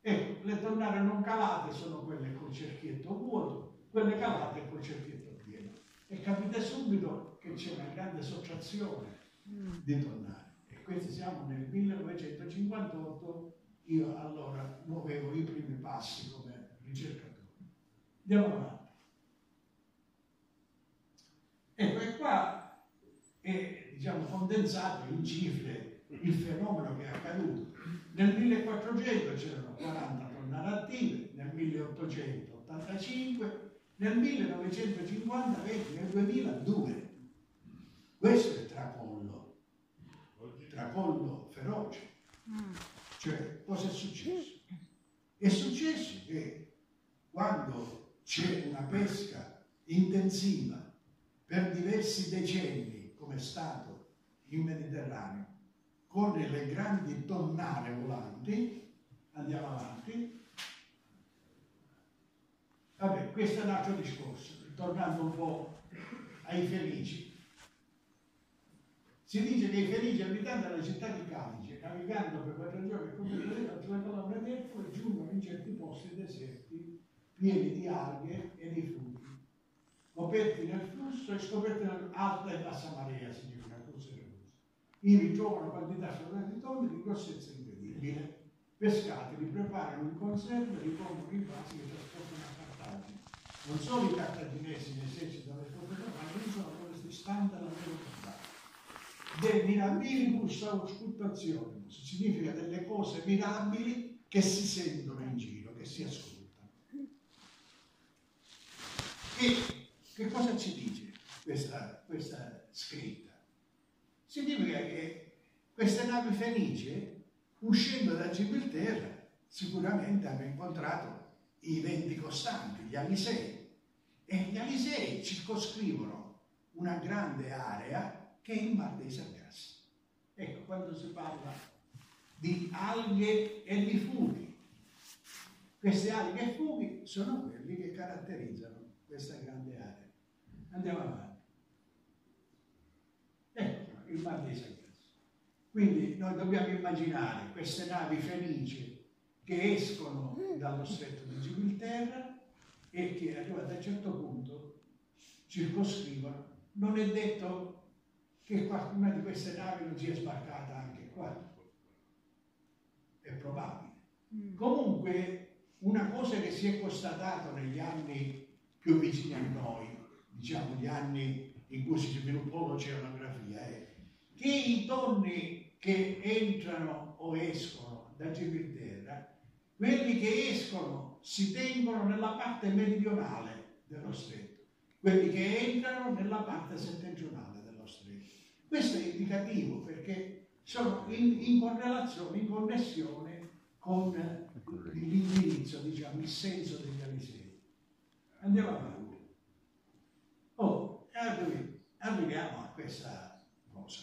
Ecco, le tonnare non calate sono quelle col cerchietto vuoto, quelle calate col cerchietto pieno. E capite subito che c'è una grande sottrazione di tonnare. E questi siamo nel millenovecentocinquantotto. Io allora muovevo i primi passi come ricercatore. Andiamo avanti. Ecco, e qua è, diciamo, condensato in cifre il fenomeno che è accaduto. Nel millequattrocento c'erano quaranta tonnare attive, nel milleottocentottantacinque, nel millenovecentocinquanta, nel duemiladue. Questo è il tracollo, il tracollo feroce. Mm. Cioè, cosa è successo? È successo che quando c'è una pesca intensiva per diversi decenni, come è stato in Mediterraneo, con le grandi tonnare volanti, andiamo avanti. Vabbè, questo è un altro discorso, tornando un po' ai felici. Si dice che i felici abitanti della città di Cadice, navigando per quattro giorni come vedete, sulla colonna di Ercole, giungono in certi posti deserti, pieni di alghe e di funghi, coperti nel flusso e scoperti nell'alta e bassa marea, significa cose rosse. Ivi trovano quantità di tonni di grossezza incredibile. Pescati, li preparano in conserva e li pongono in vasi che trasportano a Cartagine. Non solo i cartaginesi ne esercitano le proprietà, ma non sono questi standard alla loro portata. De mirabilibus auscultazione, significa delle cose mirabili che si sentono in giro, che si ascoltano. E che cosa ci dice questa, questa scritta? Significa che queste navi fenicie, uscendo da Gibilterra, sicuramente hanno incontrato i venti costanti, gli alisei, e gli alisei circoscrivono una grande area che è il Mar dei Sargassi. Ecco, quando si parla di alghe e di funghi, queste alghe e funghi sono quelli che caratterizzano questa grande area. Andiamo avanti. Ecco, il Mar dei Sargassi. Quindi noi dobbiamo immaginare queste navi fenicie che escono dallo stretto di Gibilterra e che, arrivate a un certo punto, circoscrivono. Non è detto che qualcuna di queste navi non sia sbarcata anche qua, è probabile. Mm. Comunque, una cosa che si è constatata negli anni più vicini a noi, diciamo gli anni in cui si sviluppò l'oceanografia, è che i tonni che entrano o escono da Gibilterra, quelli che escono si tengono nella parte meridionale dello stretto, quelli che entrano nella parte settentrionale. Questo è indicativo perché sono in, in correlazione, in connessione con l'indirizzo, diciamo, il senso degli alisei. Andiamo avanti. Oh, arriviamo a questa cosa.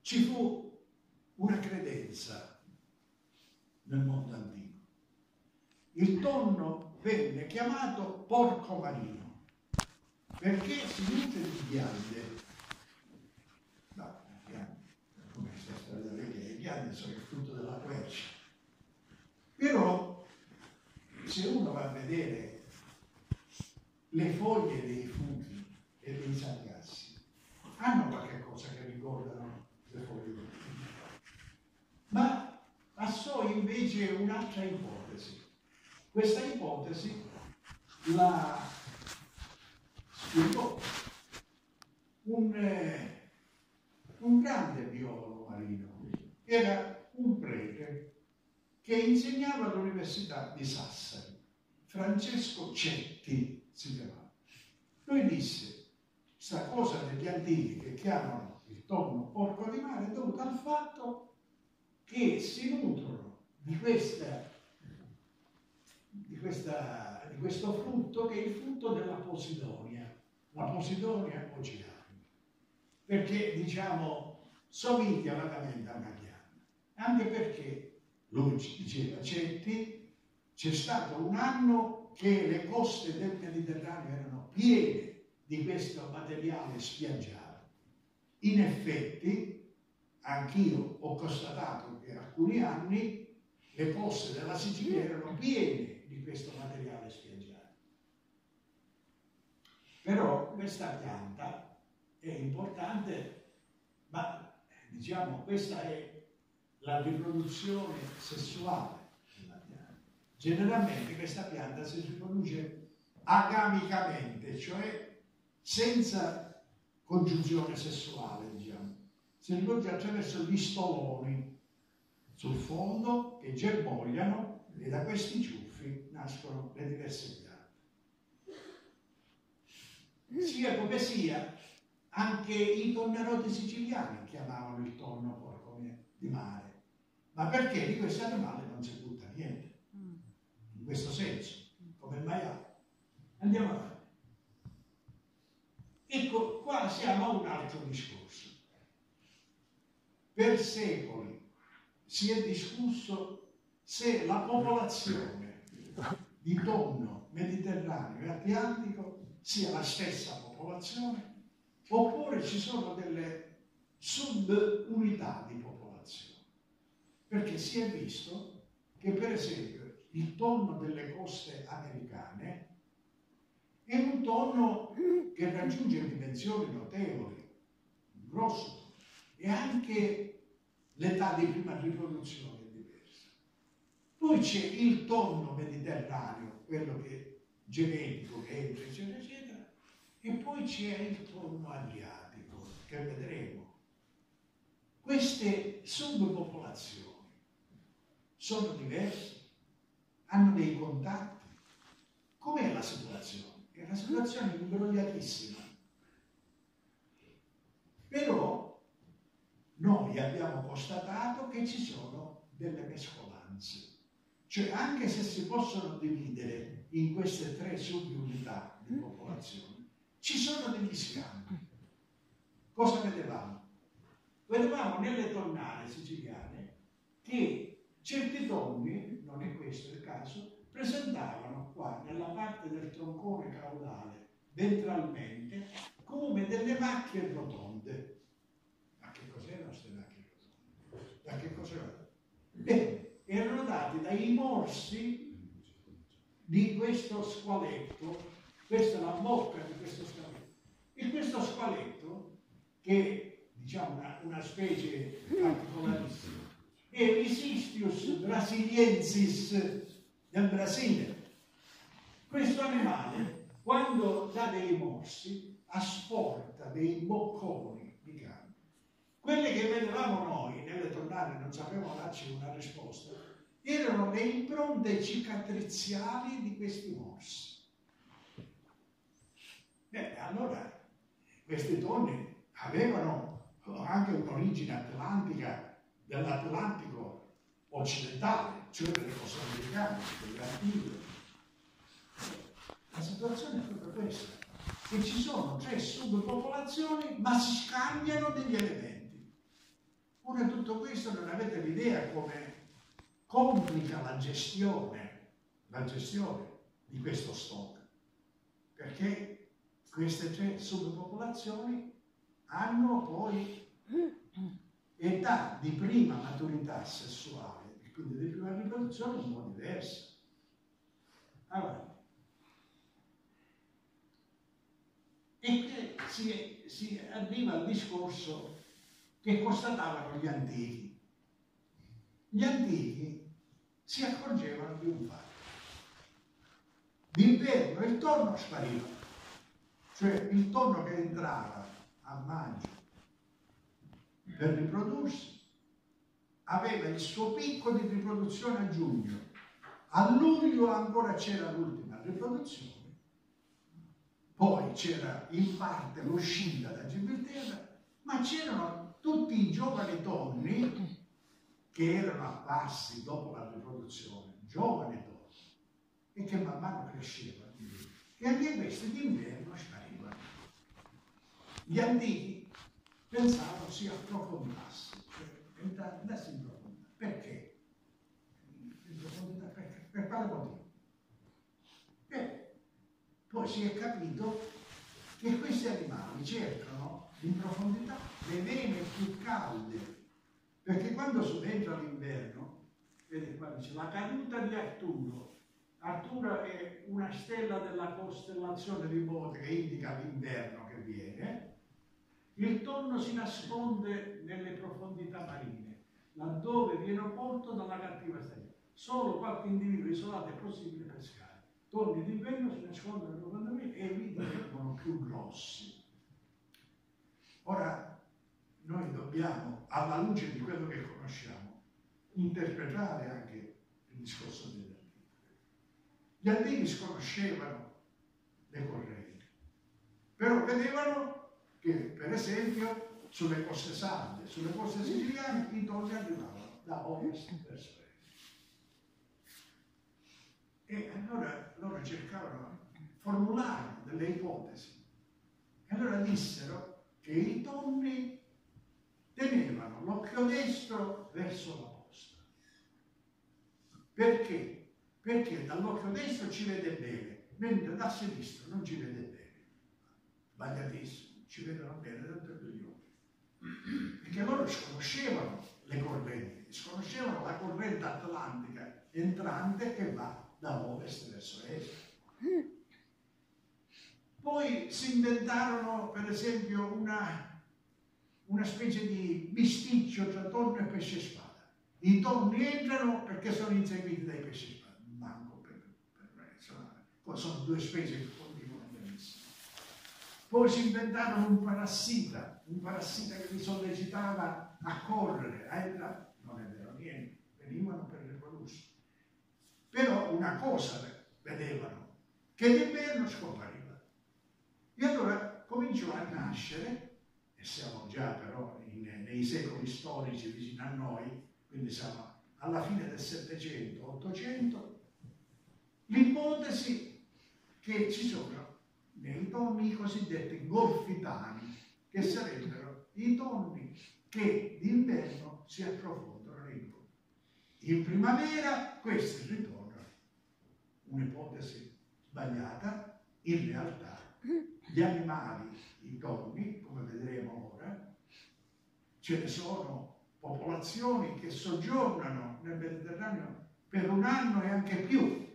Ci fu una credenza nel mondo antico. Il tonno venne chiamato porco marino, perché si nutre di ghiande. No, come questa storia delle ghiande, le ghiande sono il frutto della quercia. Però, se uno va a vedere le foglie dei funghi e dei sargassi, hanno qualche cosa che ricordano le foglie dei funghi. Ma passò invece un'altra ipotesi. Questa ipotesi la Un, eh, un grande biologo marino, era un prete che insegnava all'università di Sassari, Francesco Cetti si chiamava. Lui disse: cosa degli antichi che chiamano il tonno porco di mare è dovuta al fatto che si nutrono di, questa, di, questa, di questo frutto che è il frutto della posidonia, la posidonia oceanica, perché diciamo somiglia vagamente a una ghianda, anche perché lui diceva c'è stato un anno che le coste del Mediterraneo erano piene di questo materiale spiaggiato. In effetti, anch'io ho constatato che alcuni anni le coste della Sicilia erano piene di questo materiale spiaggiato. Però questa pianta è importante, ma diciamo questa è la riproduzione sessuale della pianta. Generalmente questa pianta si riproduce agamicamente, cioè senza congiunzione sessuale, diciamo, si rivolge attraverso gli stoloni sul fondo che germogliano e da questi ciuffi nascono le diverse piante. Sia come sia, anche i tonneroti siciliani chiamavano il tonno porco di mare, ma perché di questo animale non si butta niente, in questo senso, come il maiale. Andiamo avanti. Ecco, qua siamo a un altro discorso. Per secoli si è discusso se la popolazione di tonno mediterraneo e adriatico sia la stessa popolazione oppure ci sono delle subunità di popolazione. Perché si è visto che, per esempio, il tonno delle coste americane è un tonno che raggiunge dimensioni notevoli, grosso, e anche l'età di prima riproduzione è diversa. Poi c'è il tonno mediterraneo, quello che genetico, che entra, eccetera, eccetera, e poi c'è il tonno adriatico, che vedremo. Queste subpopolazioni sono diverse, hanno dei contatti. Com'è la situazione? È una situazione imbrogliatissima, però noi abbiamo constatato che ci sono delle mescolanze, cioè anche se si possono dividere in queste tre subunità di popolazione, ci sono degli scambi. Cosa vedevamo? Vedevamo nelle tonnare siciliane che certi tonni, non è questo il caso, presentavano qua nella parte del troncone caudale ventralmente come delle macchie rotonde. Ma che cos'erano queste macchie rotonde? Da che cos'erano? Beh, erano dati dai morsi di questo squaletto, questa è la bocca di questo squaletto, e questo squaletto, che diciamo una, una specie particolarissima, è Isistius brasiliensis del Brasile. Questo animale, quando dà dei morsi, asporta dei bocconi di gambe. Quelle che vedevamo noi nelle tonnare, non sapevamo darci una risposta, erano le impronte cicatriziali di questi morsi. Beh, allora, questi tonni avevano anche un'origine atlantica, dell'Atlantico occidentale, cioè delle cose americane, delle antiche. La situazione è proprio questa, che ci sono tre subpopolazioni ma si scambiano degli elementi. Ora tutto questo non avete l'idea come complica la gestione, la gestione di questo stock, perché queste tre subpopolazioni hanno poi età di prima maturità sessuale, quindi di prima riproduzione un po' diversa. Allora, e che si, si arriva al discorso che constatavano gli antichi. Gli antichi si accorgevano di un fatto. D'inverno il tonno spariva, cioè il tonno che entrava a maggio per riprodursi aveva il suo picco di riproduzione a giugno, a luglio ancora c'era l'ultima riproduzione, Poi c'era in parte l'uscita da Gibilterra, ma c'erano tutti i giovani tonni che erano apparsi dopo la riproduzione, giovani tonni, e che man mano crescevano. E anche questi d'inverno sparivano. Gli antichi pensavano si approfondasse, cioè andasse in profondità. Perché? In profondità perché? Per quale motivo? Beh, poi si è capito che questi animali cercano in profondità le vene più calde, perché quando subentra l'inverno, vedete qua dice la caduta di Arturo. Arturo è una stella della costellazione di Bote che indica l'inverno che viene. Il tonno si nasconde nelle profondità marine, laddove viene opporto dalla cattiva stagione. Solo qualche individuo isolato è possibile pescare. Tonni d'inverno si nascondono nelle profondità marine e lì diventano più grossi. Ora, noi dobbiamo, alla luce di quello che conosciamo, interpretare anche il discorso di Dio. Gli antichi sconoscevano le correnti, però vedevano che, per esempio, sulle coste sarde, sulle coste siciliane, i tonni arrivavano da ovest verso est. E allora loro cercavano di formulare delle ipotesi. E allora dissero che i tonni tenevano l'occhio destro verso la costa. Perché? Perché dall'occhio destro ci vede bene, mentre da sinistro non ci vede bene. Sbagliatissimo, ci vedono bene dentro gli occhi. Perché loro sconoscevano le correnti, sconoscevano la corrente atlantica entrante che va da ovest verso est. Poi si inventarono, per esempio, una, una specie di bisticcio tra tonno e pesce spada. I tonni entrano perché sono inseguiti dai pesci spada. Manco per, per insomma, sono due specie che continuano benissimo. Poi si inventarono un parassita, un parassita che li sollecitava a correre, a entrare. Non è vero niente, venivano per le produsse. Però una cosa vedevano, che l'inverno scompariva. E allora cominciò a nascere, e siamo già però in, nei secoli storici vicino a noi, quindi siamo alla fine del Settecento, Ottocento, l'ipotesi che ci sono nei tonni i cosiddetti golfitani, che sarebbero i tonni che d'inverno si approfondano nei golfi. In primavera questi ritornano. Un'ipotesi sbagliata, in realtà gli animali, i tonni, come vedremo ora, ce ne sono popolazioni che soggiornano nel Mediterraneo per un anno e anche più.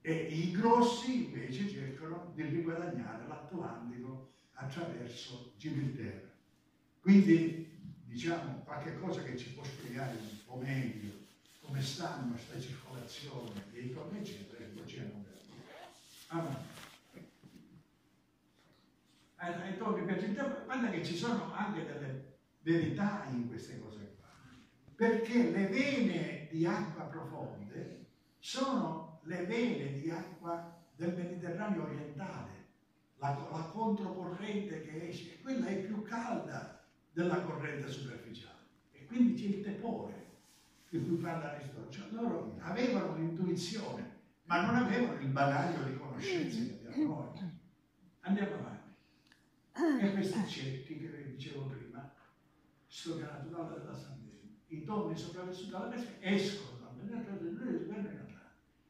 E i grossi invece cercano di riguadagnare l'Atlantico attraverso Gibilterra. Quindi, diciamo, qualche cosa che ci può spiegare un po' meglio come stanno questa circolazione dei tonni eccetera, il Genovese. Ah, ai tonni per Gibilterra, guarda che ci sono anche delle verità in queste cose qua, perché le vene di acqua profonde sono le vene di acqua del Mediterraneo orientale, la, la controcorrente che esce, quella è più calda della corrente superficiale e quindi c'è il tepore di cui parla Aristotele. Cioè, loro avevano l'intuizione, ma non avevano il bagaglio di conoscenze che abbiamo noi. Andiamo avanti. E questi cetti che vi dicevo prima, storia naturale della Sardegna, i tonni sopravvissuti alla pesca escono dal Mediterraneo.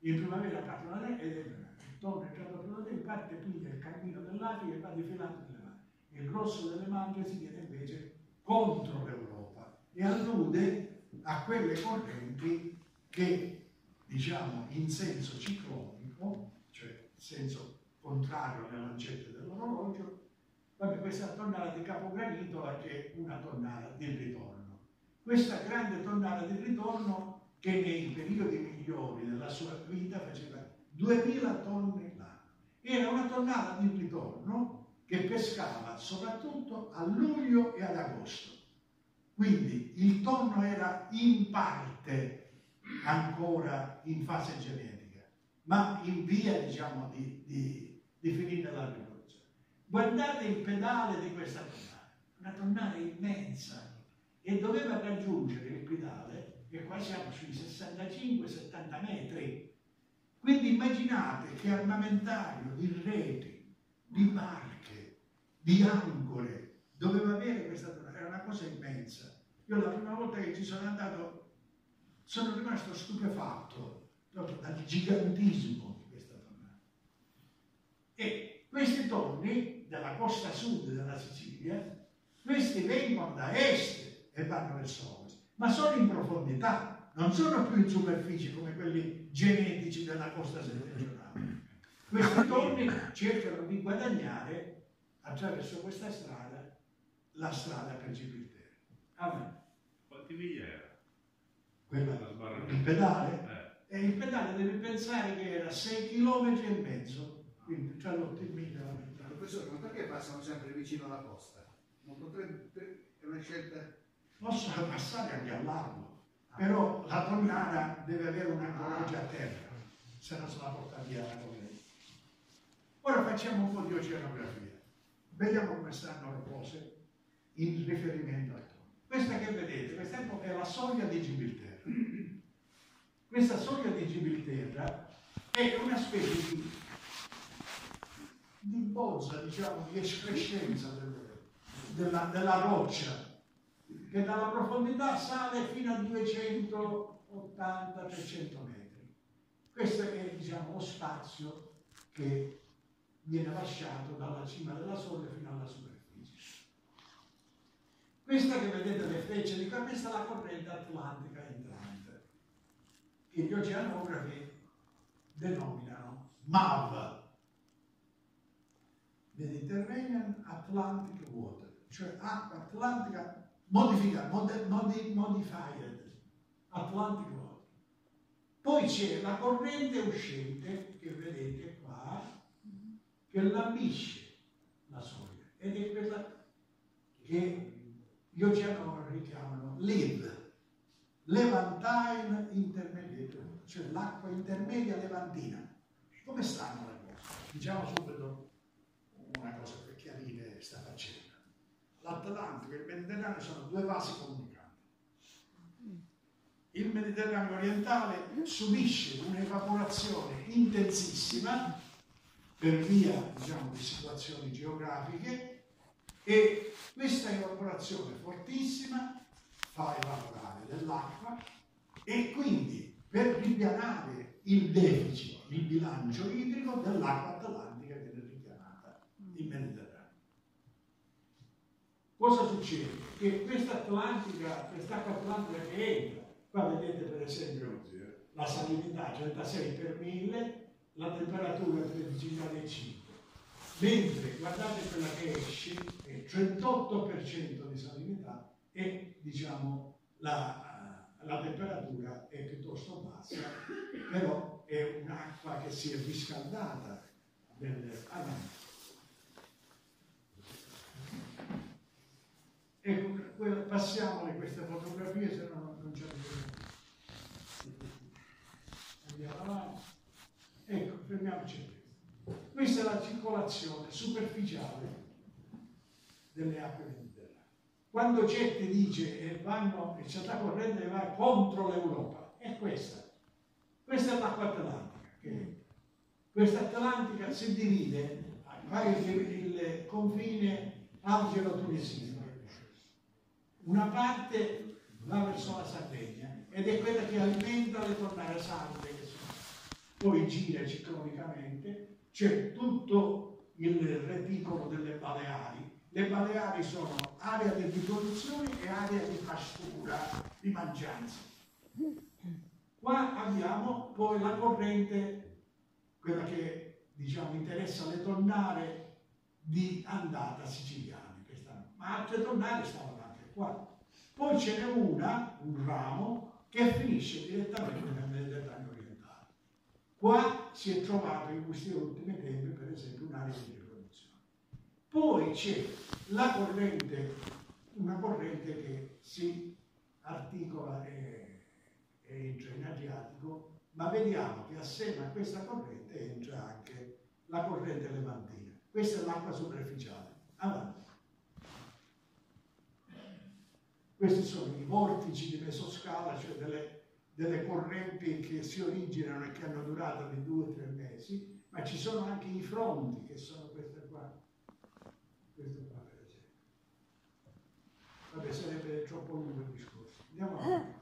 In primavera partono da te ed è vero. Il tonno entrato prima te, parte piglia il cammino dell'Africa e va defilato nelle mani. Il grosso delle manche si viene invece contro l'Europa e allude a quelle correnti che, diciamo, in senso ciclonico, cioè senso contrario alle lancette dell'orologio, questa tonnara di Capogranito che è una tonnara di ritorno. Questa grande tonnara di ritorno che nei periodi migliori della sua vita faceva duemila tonni l'anno. Era una tonnara di ritorno che pescava soprattutto a luglio e ad agosto. Quindi il tonno era in parte ancora in fase genetica, ma in via, diciamo, di, di, di finire la riproduzione. Guardate il pedale di questa tonnara, una tonnara immensa, e doveva raggiungere il pedale, e qua siamo sui sessantacinque settanta metri. Quindi immaginate che armamentario di reti, di barche, di ancore doveva avere questa tonnara, era una cosa immensa. Io la prima volta che ci sono andato sono rimasto stupefatto dal gigantismo di questa tonnara. E questi tonni della costa sud della Sicilia, questi vengono da est e vanno verso ovest, ma sono in profondità, non sono più in superficie come quelli genetici della costa settentrionale. Questi tonni cercano di guadagnare attraverso questa strada la strada per Gibilterra. Ah, quanti miglia era? Quella, il pedale? Eh. E il pedale devi pensare che era sei chilometri e mezzo, quindi tra l'otto e mille. Professore, ma perché passano sempre vicino alla costa? Non potrebbe, è una scelta? Possono passare anche al largo, ah. Però la tonnara deve avere un ancoraggio ah. a terra, se no se la porta via la tonnara. Ora facciamo un po' di oceanografia, vediamo come stanno le cose in riferimento a. Questa che vedete, questa è la soglia di Gibilterra. Questa soglia di Gibilterra è una specie di, di bozza, diciamo, di escrescenza del, della, della roccia, che dalla profondità sale fino a duecentottanta trecento metri. Questo è, diciamo, lo spazio che viene lasciato dalla cima della soglia fino alla superficie. Questa che vedete le frecce di qua, questa è la corrente atlantica entrante, che gli oceanografi denominano M A V, Mediterranean Atlantic Water, cioè acqua atlantica modificata, mod, mod, modified, Atlantic Water. Poi c'è la corrente uscente, che vedete qua, che lambisce la soglia, ed è quella che gli oceanografi chiamano LIV, Levantine Intermediate, cioè l'acqua intermedia levantina. Come stanno le cose? Diciamo subito una cosa che chiarire sta facendo. L'Atlantico e il Mediterraneo sono due vasi comunicanti. Il Mediterraneo orientale subisce un'evaporazione intensissima per via, diciamo, di situazioni geografiche, e questa evaporazione fortissima fa evaporare dell'acqua, e quindi per ripianare il deficit, il bilancio idrico dell'acqua atlantica viene ripianata in Mediterraneo. Cosa succede? Che questa atlantica, quest'acqua atlantica che entra, qua vedete per esempio la salinità trentasei per mille, la temperatura tredici gradi e cinque. Mentre guardate quella che esce, è il trentotto per cento di salinità, e diciamo la, la temperatura è piuttosto bassa, però è un'acqua che si è riscaldata nel Atlantico. Ecco, passiamo a queste fotografie, se no non c'è bisogno. Andiamo avanti. Ecco, fermiamoci. Questa è la circolazione superficiale delle acque mediterranee. Quando Cetti dice che c'è la corrente che va contro l'Europa, è questa. Questa è l'acqua atlantica. Che questa atlantica si divide, fa il confine algero-tunisino. Una parte va verso la Sardegna ed è quella che alimenta le tonnare salde, che sono. Poi gira ciclonicamente. C'è tutto il reticolo delle Baleari. Le Baleari sono area di produzione e area di pastura, di mangianza. Qua abbiamo poi la corrente, quella che, diciamo, interessa le tonnare di andata siciliane, ma altre tonnare stavano anche qua. Poi ce n'è una, un ramo, che finisce direttamente nel Mediterraneo orientale. Qua si è trovato in questi ultimi tempi, per esempio, un'area di riproduzione. Poi c'è la corrente, una corrente che si articola e, e entra in Adriatico, ma vediamo che assieme a questa corrente entra anche la corrente levantina. Questa è l'acqua superficiale. Avanti. Questi sono i vortici di mesoscala, cioè delle, delle correnti che si originano e che hanno durata di due o tre mesi, ma ci sono anche i fronti, che sono queste qua. Questo qua, per esempio. Vabbè, sarebbe troppo lungo il discorso. Andiamo avanti.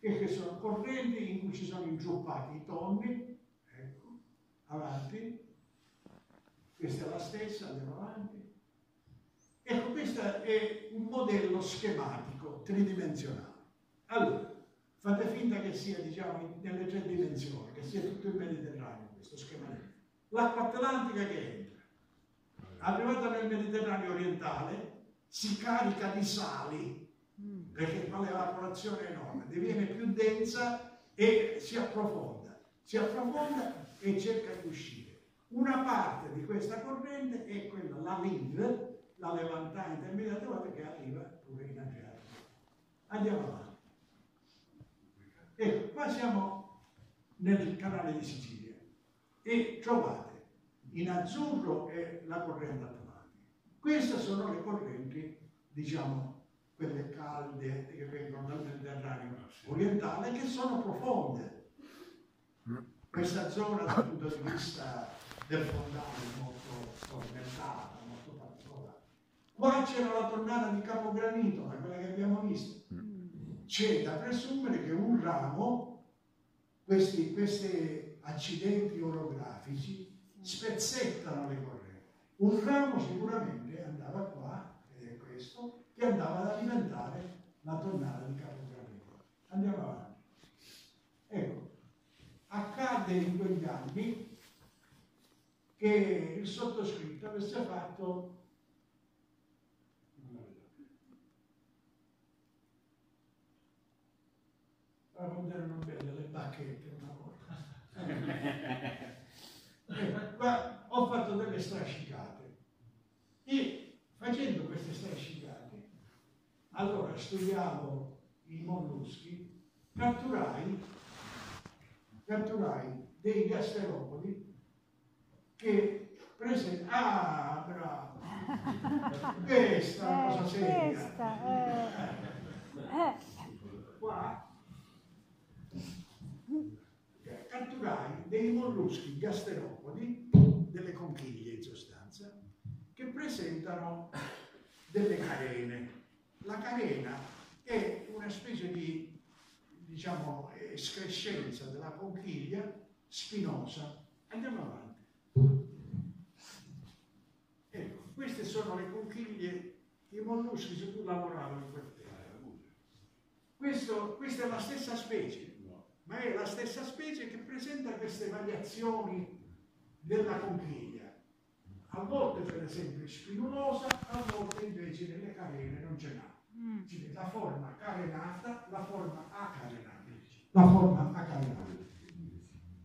E che sono correnti in cui ci sono ingioppati i tonni, ecco, avanti. Questa è la stessa, andiamo avanti. Ecco, questo è un modello schematico, tridimensionale. Allora, fate finta che sia, diciamo, nelle tre dimensioni, che sia tutto il Mediterraneo, questo schema. L'acqua atlantica che entra, arrivata nel Mediterraneo orientale, si carica di sali, perché fa l'evaporazione enorme, diviene più densa e si approfonda. Si approfonda e cerca di uscire. Una parte di questa corrente è quella, la Liv, la levantante immediatamente, che arriva pure in Adriatico. Andiamo avanti. Ecco, qua siamo nel canale di Sicilia e trovate in azzurro è la corrente atlantica. Queste sono le correnti, diciamo, quelle calde che vengono dal Mediterraneo orientale, che sono profonde. Questa zona dal punto di vista del fondale molto tormentata, molto particolare. Qua c'era la tonnara di Capogranito, ma quella che abbiamo visto. C'è da presumere che un ramo, questi, questi accidenti orografici, spezzettano le correnti. Un ramo sicuramente andava qua, ed è questo, che andava ad alimentare la tonnara di Capogranito. Andiamo avanti. Ecco, accade in quegli anni che il sottoscritto avesse fatto non erano belle le bacchette una volta. Qua ho fatto delle strascicate e facendo queste strascicate, allora studiavo i molluschi, catturai, catturai dei gasteropodi che prese... Ah, bravo! Questa è eh, una cosa seria. Questa, eh. Qua catturai dei molluschi gasteropodi, delle conchiglie in sostanza, che presentano delle carene. La carena è una specie di, diciamo, escrescenza della conchiglia spinosa. Andiamo avanti. Ecco, queste sono le conchiglie, i molluschi su cui lavoravo in quel tempo. Questa è la stessa specie, ma è la stessa specie che presenta queste variazioni della conchiglia. A volte, per esempio, è spinulosa, a volte invece nelle carene non ce n'ha. Quindi la forma carenata, la forma acarenata, la forma acarenata.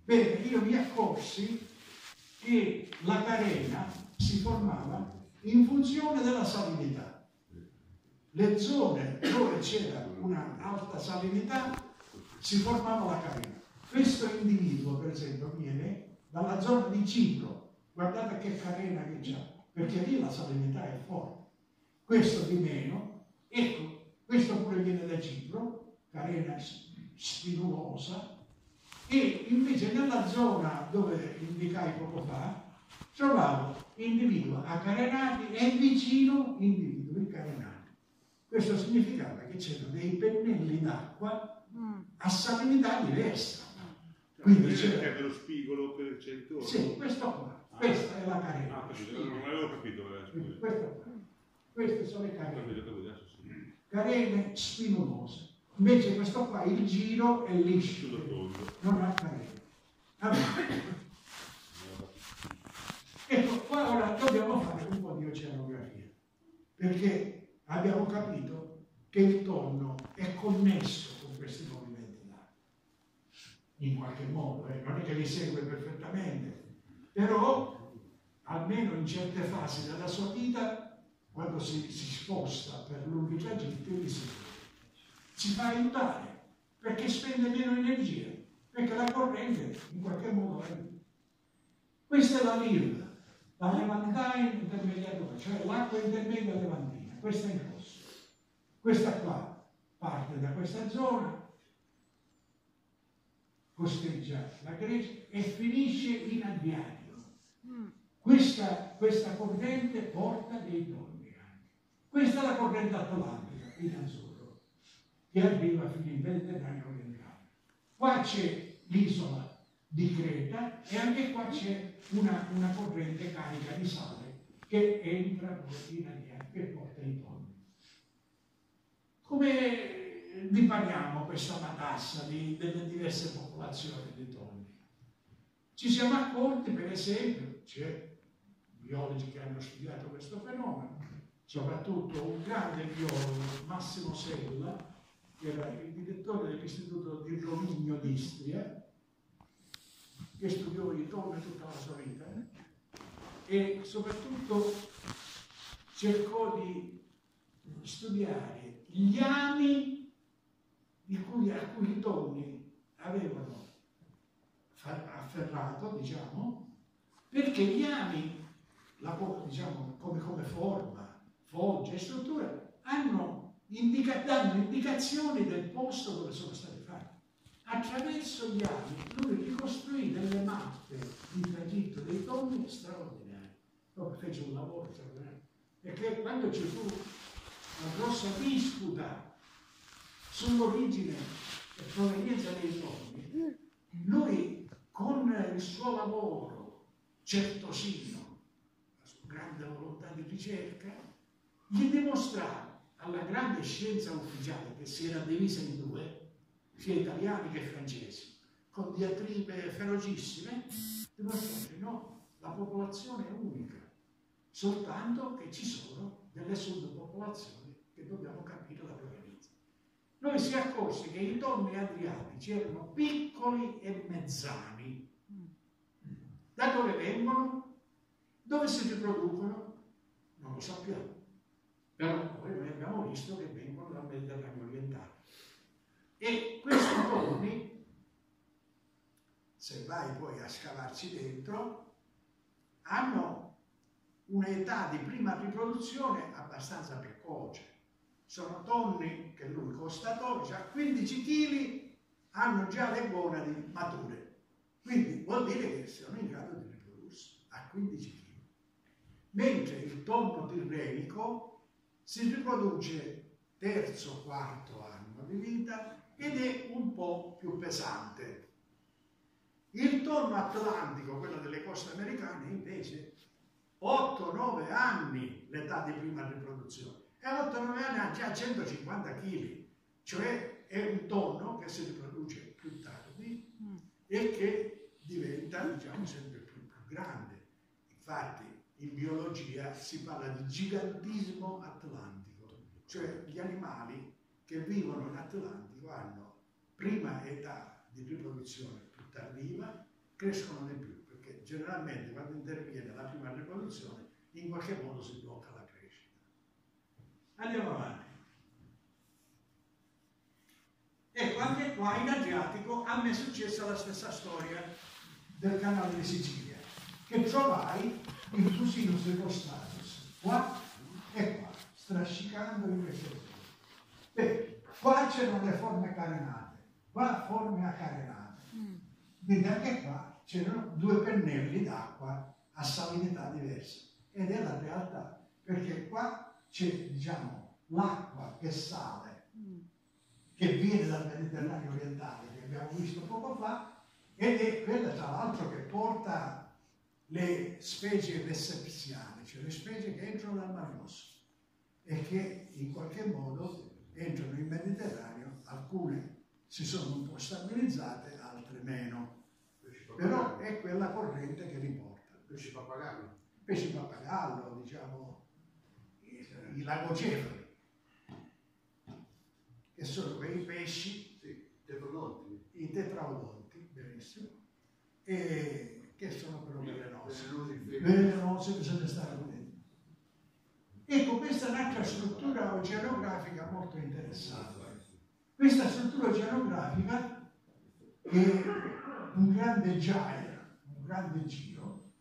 Bene, io mi accorsi che la carena si formava in funzione della salinità. Le zone dove c'era un'alta salinità si formava la carena. Questo individuo, per esempio, viene dalla zona di Cipro. Guardate che carena che c'ha, perché lì la salinità è forte. Questo di meno, ecco, questo pure viene da Cipro, carena spinulosa. E invece nella zona dove indicai poco fa trovavo individui acarenati e vicino individui carenati. Questo significava che c'erano dei pennelli d'acqua a salinità diversa. Quindi c'era lo spigolo per cent'ora. Sì, questo qua. Ah, questa è la carena. Ah, non avevo capito. Quindi, questa qua. Queste sono le carene. Carene spinolose. Invece questo qua, il giro è liscio, non ha carena. Allora. Ecco, qua ora dobbiamo fare un po' di oceanografia, perché abbiamo capito che il tonno è connesso con questi movimenti là, in qualche modo, eh? Non è che li segue perfettamente, però almeno in certe fasi della sua vita, quando si, si sposta per lunghi tragitti, li segue. Si fa aiutare perché spende meno energia, perché la corrente in qualche modo è. Questa è la L I R V, la levantina intermediatura, cioè l'acqua intermedia levantina, questa è in rosso. Questa qua parte da questa zona, costeggia la Grecia e finisce in Adriatico. Questa, questa corrente porta dei doni anche. Questa è la corrente atlantica, in azzurro, che arriva fino in Mediterraneo orientale. Qua c'è l'isola di Creta e anche qua c'è una, una corrente carica di sale che entra poi in Adriatico e porta i doni. Come ripariamo questa matassa di, delle diverse popolazioni di doni? Ci siamo accorti, per esempio, c'è biologi che hanno studiato questo fenomeno, soprattutto un grande biologo, Massimo Sella, che era il direttore dell'istituto di Romigno d'Istria, che studiò i doni tutta la sua vita, eh? E soprattutto cercò di studiare gli ami di cui alcuni doni avevano afferrato, diciamo, perché gli ami, La, diciamo, come, come forma, foggia e struttura, hanno indica, danno indicazioni del posto dove sono stati fatti. Attraverso gli anni lui ricostruì delle mappe di tragitto dei doni straordinari. Poi fece un lavoro straordinario. Perché quando ci fu una grossa disputa sull'origine e provenienza dei doni, lui con il suo lavoro certosino, grande volontà di ricerca, gli dimostrava alla grande scienza ufficiale, che si era divisa in due, sia italiani che francesi, con diatribe ferocissime, dimostrava che no, la popolazione è unica, soltanto che ci sono delle sottopopolazioni che dobbiamo capire la provenienza. Noi si accorse che i doni adriatici erano piccoli e mezzani. Da dove vengono? Dove si riproducono? Non lo sappiamo. Però poi noi abbiamo visto che vengono dal Mediterraneo orientale. E questi doni, se vai poi a scavarci dentro, hanno un'età di prima riproduzione abbastanza precoce. Sono doni che lui constatò, già quindici chili hanno già le buone di mature. Quindi vuol dire che sono in grado di riprodursi a quindici chili. Mentre il tonno tirrenico si riproduce terzo, quarto anno di vita ed è un po' più pesante. Il tonno atlantico, quello delle coste americane, invece, otto nove anni l'età di prima riproduzione. E a otto nove anni ha già centocinquanta chili, cioè è un tonno che si riproduce più tardi e che diventa, diciamo, sempre più, più grande. Infatti, in biologia si parla di gigantismo atlantico, cioè gli animali che vivono in Atlantico hanno prima età di riproduzione più tardiva, crescono di più, perché generalmente quando interviene la prima riproduzione in qualche modo si blocca la crescita. Andiamo avanti. Ecco, anche qua in Adriatico a me è successa la stessa storia del canale di Sicilia, che trovai il cusino secostato qua e qua, strascicando in queste zone. Beh, qua c'erano le forme carenate, qua forme acarenate. Quindi anche qua c'erano due pennelli d'acqua a salinità diverse. Ed è la realtà, perché qua c'è, diciamo, l'acqua che sale, che viene dal Mediterraneo orientale, che abbiamo visto poco fa, ed è quella, tra l'altro, che porta le specie vessepsiane, cioè le specie che entrano dal Mar Rosso e che in qualche modo entrano in Mediterraneo, alcune si sono un po' stabilizzate, altre meno. Però è quella corrente che riporta. Pesci pappagallo. Pesci pappagallo, diciamo, i lagocefali, che sono quei pesci, sì, tetraodonti. I tetraodonti, benissimo. E che sono però velenosi, velenosi bisogna stare attenti. Ecco, questa è un'altra struttura oceanografica molto interessante. Questa struttura oceanografica è un grande gyre, un grande giro,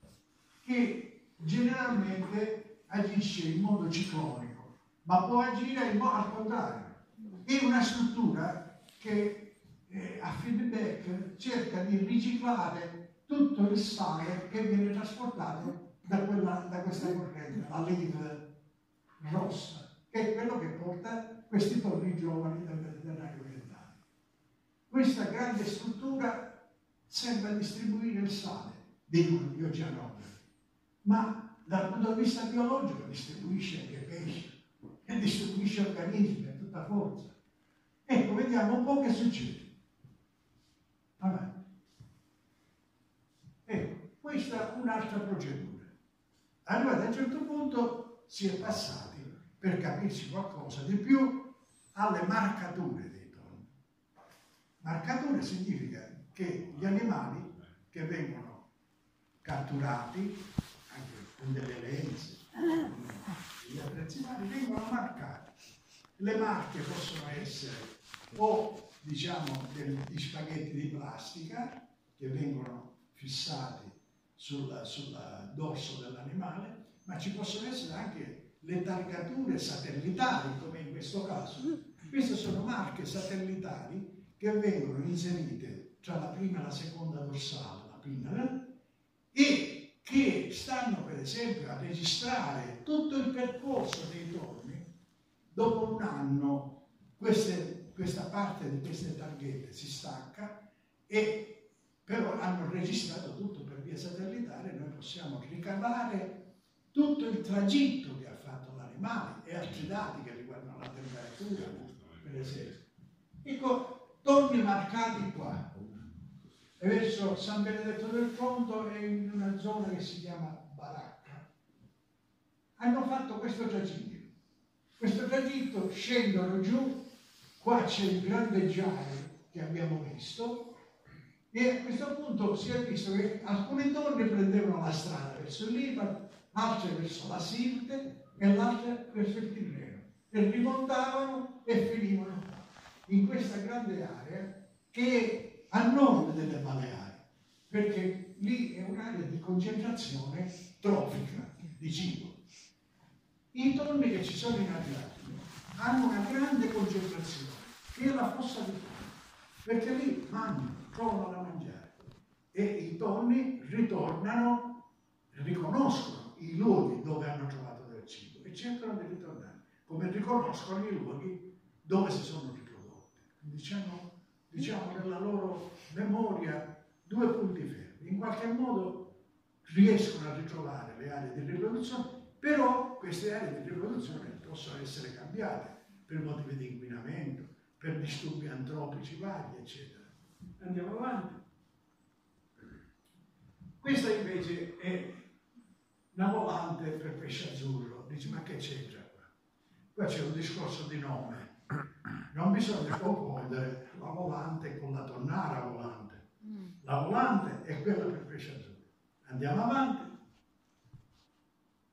che generalmente agisce in modo ciclonico, ma può agire in modo al contrario. È una struttura che eh, a feedback cerca di riciclare tutto il sale che viene trasportato da, quella, da questa corrente, la leva rossa, che è quello che porta questi torri giovani del Mediterraneo orientale. Questa grande struttura sembra distribuire il sale dei gruppi oceanografi, ma dal punto di vista biologico distribuisce anche pesci e distribuisce organismi a tutta forza. Ecco, vediamo un po' che succede. Avanti. Ecco, questa è un'altra procedura. Arrivati a un certo punto si è passati, per capirsi qualcosa di più, alle marcature dei tonni. Marcature significa che gli animali che vengono catturati, anche con delle lenze, gli attrezzinati, vengono marcati. Le marche possono essere o, diciamo, degli spaghetti di plastica che vengono fissati sul sulla dorso dell'animale, ma ci possono essere anche le targature satellitari, come in questo caso. Queste sono marche satellitari che vengono inserite tra la prima e la seconda dorsale, la pinna, e che stanno per esempio a registrare tutto il percorso dei torni. Dopo un anno queste, questa parte di queste targhette si stacca, e però hanno registrato tutto per via satellitare. Noi possiamo ricavare tutto il tragitto che ha fatto l'animale e altri dati che riguardano la temperatura, per esempio. Ecco, torni marcati qua. E verso San Benedetto del Ponto è in una zona che si chiama Baracca. Hanno fatto questo tragitto. Questo tragitto scendono giù, qua c'è il grande giare che abbiamo visto, e a questo punto si è visto che alcuni torni prendevano la strada verso il Lipari, altre verso la Sirte e l'altra verso il Tirreno, e rimontavano e finivano in questa grande area che è a nord delle Baleari, perché lì è un'area di concentrazione trofica di cibo. I torni che ci sono in Adriatico hanno una grande concentrazione che è la fossa di Ponto, perché lì mangiano, trovano da mangiare, e i torni ritornano, riconoscono i luoghi dove hanno trovato del cibo e cercano di ritornare, come riconoscono i luoghi dove si sono riprodotti. Diciamo, diciamo nella loro memoria due punti fermi. In qualche modo riescono a ritrovare le aree di riproduzione, però queste aree di riproduzione possono essere cambiate per motivi di inquinamento, per disturbi antropici vari, eccetera. Andiamo avanti. Questa invece è una volante per pesce azzurro. Dici, ma che c'entra qua? Qua c'è un discorso di nome. Non bisogna confondere la volante con la tonnara volante. La volante è quella per pesce azzurro. Andiamo avanti.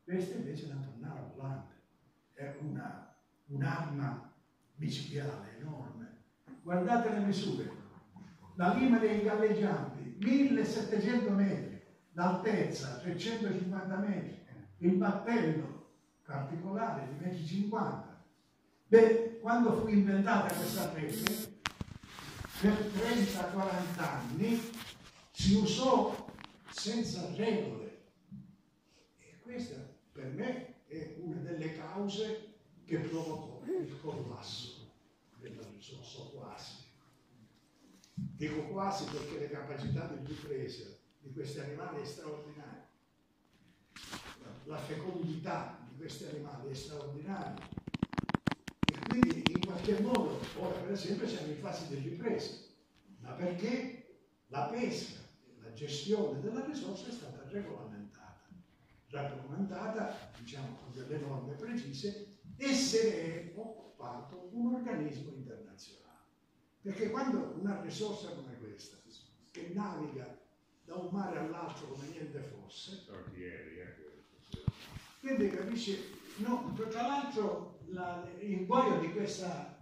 Questa invece è una tonnara volante. È un'arma micidiale enorme. Guardate le misure. La lima dei galleggianti, millesettecento metri. L'altezza trecentocinquanta metri, il battello particolare di uno virgola cinquanta metri. Beh, quando fu inventata questa rete, per trenta quaranta anni si usò senza regole. E questa, per me, è una delle cause che provocò il collasso della risorsa quasi. Dico quasi perché le capacità di ripresa di questi animali è straordinaria. La fecondità di questi animali è straordinaria. E quindi in qualche modo, ora per esempio siamo in fase di ripresa, ma perché la pesca e la gestione della risorsa è stata regolamentata, regolamentata diciamo con delle norme precise, e se è occupato un organismo internazionale. Perché quando una risorsa come questa, che naviga da un mare all'altro come niente fosse, quindi capisci, no, tra l'altro la, il guaio di questa,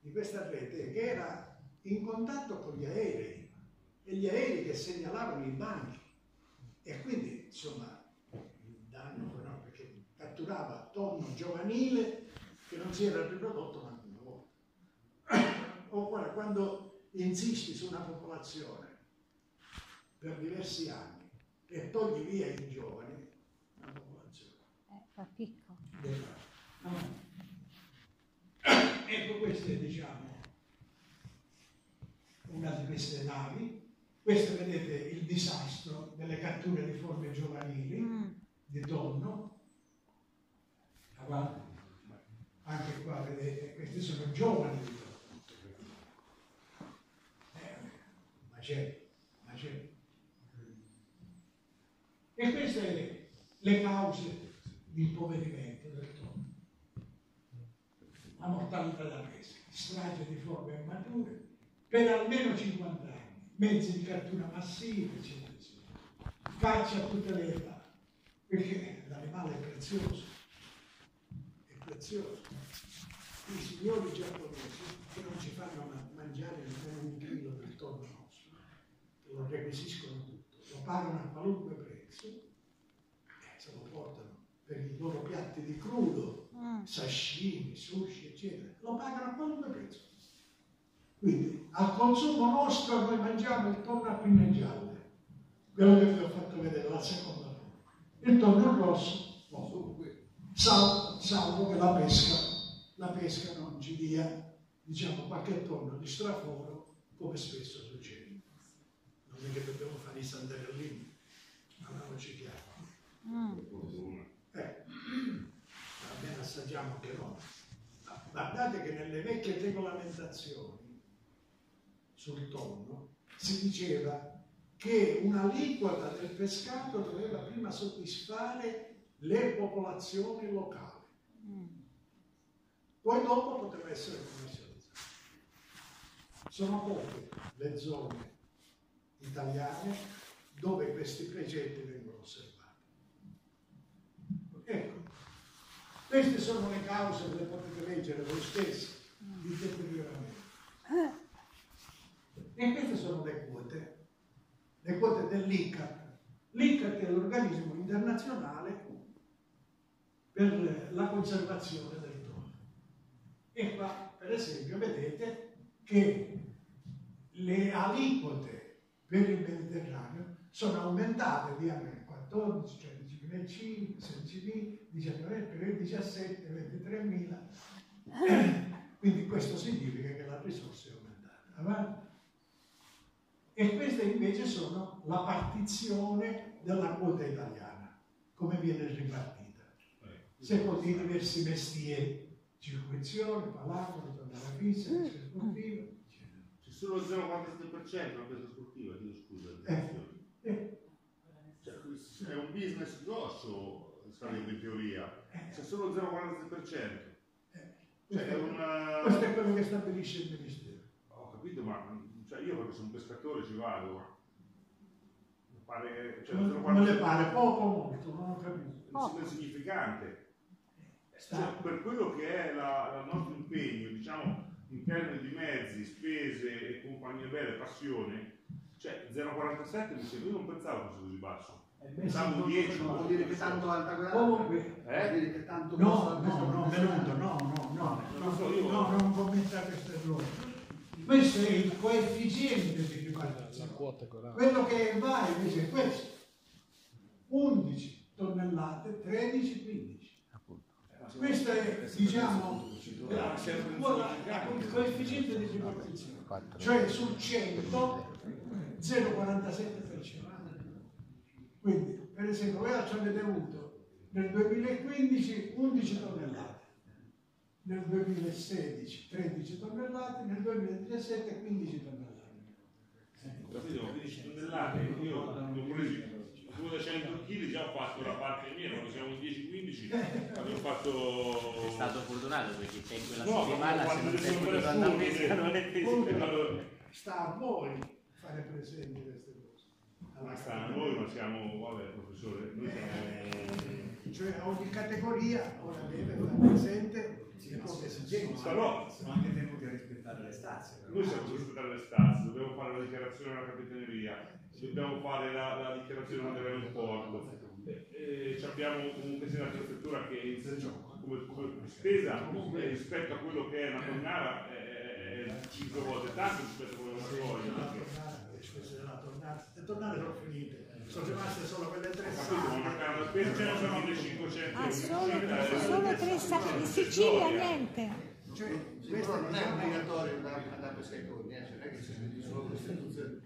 di questa rete è che era in contatto con gli aerei, e gli aerei che segnalavano i banchi, e quindi insomma da diventava tonno giovanile che non si era riprodotto neanche una volta. O guarda, quando insisti su una popolazione per diversi anni e togli via i giovani, la popolazione eh, fa picco. Allora, ecco, queste diciamo una di queste navi. Questo vedete il disastro delle catture di forme giovanili mm. di tonno. Guarda, anche qua vedete, questi sono giovani di tonno. Eh, ma c'è, ma c'è. E queste sono le cause di impoverimento del tonno. La mortalità della pesca, strage di forme immature per almeno cinquanta anni. Mezzi di cattura massivi, eccetera, eccetera. Caccia a tutte le età, perché l'animale è prezioso, è prezioso. I signori giapponesi che non ci fanno mangiare nemmeno un chilo del tonno nostro, che lo requisiscono tutto, lo pagano a qualunque prezzo, e se lo portano per i loro piatti di crudo, sashimi, sushi, eccetera, lo pagano a qualunque prezzo. Quindi al consumo nostro noi mangiamo il tonno a pinne gialle, quello che vi ho fatto vedere, la seconda volta. Il tonno rosso, no, salvo, salvo che la pesca, la pesca non ci dia, diciamo, qualche tonno di straforo, come spesso succede. Non è che dobbiamo fare i sanderellini, ma non ci chiamo. Eh, almeno assaggiamo che no. Ma guardate che nelle vecchie regolamentazioni sul tonno si diceva che un'aliquota del pescato doveva prima soddisfare le popolazioni locali, poi dopo poteva essere commercializzato. Sono poche le zone italiane dove questi precetti vengono osservati. Ecco, queste sono le cause, le potete leggere voi stessi, di deterioramento. E queste sono le quote, le quote dell'ICCAT. L'ICCAT è l'organismo internazionale per la conservazione del tonno. E qua, per esempio, vedete che le aliquote per il Mediterraneo sono aumentate di quattordici, quindici, sedici, diciannove, diciassette, ventitremila. Quindi questo significa che la risorsa è aumentata. Avanti. E queste invece sono la partizione della quota italiana, come viene ripartita. Secondo i diversi mestieri, circuizione, palacro, tornare a pizza, sportiva, eccetera. C'è solo il zero virgola quarantasette per cento la presa sportiva, chiedo scusa. Eh, eh. Cioè, è un business grosso, sarebbe in teoria. C'è solo il zero virgola quarantasette per cento. Eh. Cioè, è una... Questo è quello che stabilisce il Ministero. Ho capito, ma... Cioè io perché sono pescatore ci vado, pare, cioè, non, non le pare poco o molto, non ho capito. Poco. È significante. Cioè, per quello che è il nostro impegno, diciamo, in termini di mezzi, spese e compagnia bella, passione, cioè zero virgola quarantasette mi sembra, io non pensavo fosse così basso. Pensavo dieci, vuol dire che tanto alta quella. Comunque, eh? Che tanto no, no, no, no, no, no, no, non so, io no, non commetta questo errore. Questo è il coefficiente di ripartizione. Quello che va invece è questo: undici tonnellate, tredici, quindici. Questo è, diciamo, il coefficiente di ripartizione. Cioè su cento, zero virgola quarantasette per cento. Quindi, per esempio, voi ci avete avuto nel duemilaquindici undici tonnellate. Nel duemilasedici tredici tonnellate, nel duemiladiciassette quindici tonnellate. Capito? quindici tonnellate, io ho preso duecento chili, già ho fatto la parte mia, quando siamo dieci quindici, avevo fatto... È stato fortunato perché c'è in quella no, settimana, se non sei potuto andare a pesca, non è pesca. Sta a voi fare presenti queste cose. Allora, ma sta a voi, ma siamo, vabbè, professore, noi siamo... Cioè ogni categoria, ora deve far presente... Sì, no, esigenze, però sono anche tenuti a rispettare le stazze. Noi siamo tenuti a rispettare le stazze, dobbiamo fare la dichiarazione alla capitaneria, dobbiamo fare la, la dichiarazione al porto, eh, eh, abbiamo comunque sia una prefettura che come, come spesa eh, rispetto a quello che è una tonnara è eh, cinque volte tanto rispetto a quello che è una tonnara. Le spese della tonnara, le tonnare sono finite, sono rimaste solo quelle tre sacche. C'erano millecinquecento. Ah, solo tre sacche di Sicilia, niente. Cioè, questo non è obbligatorio andare a pescare i corni, eh? Cioè, non è che ci sono solo queste istituzioni.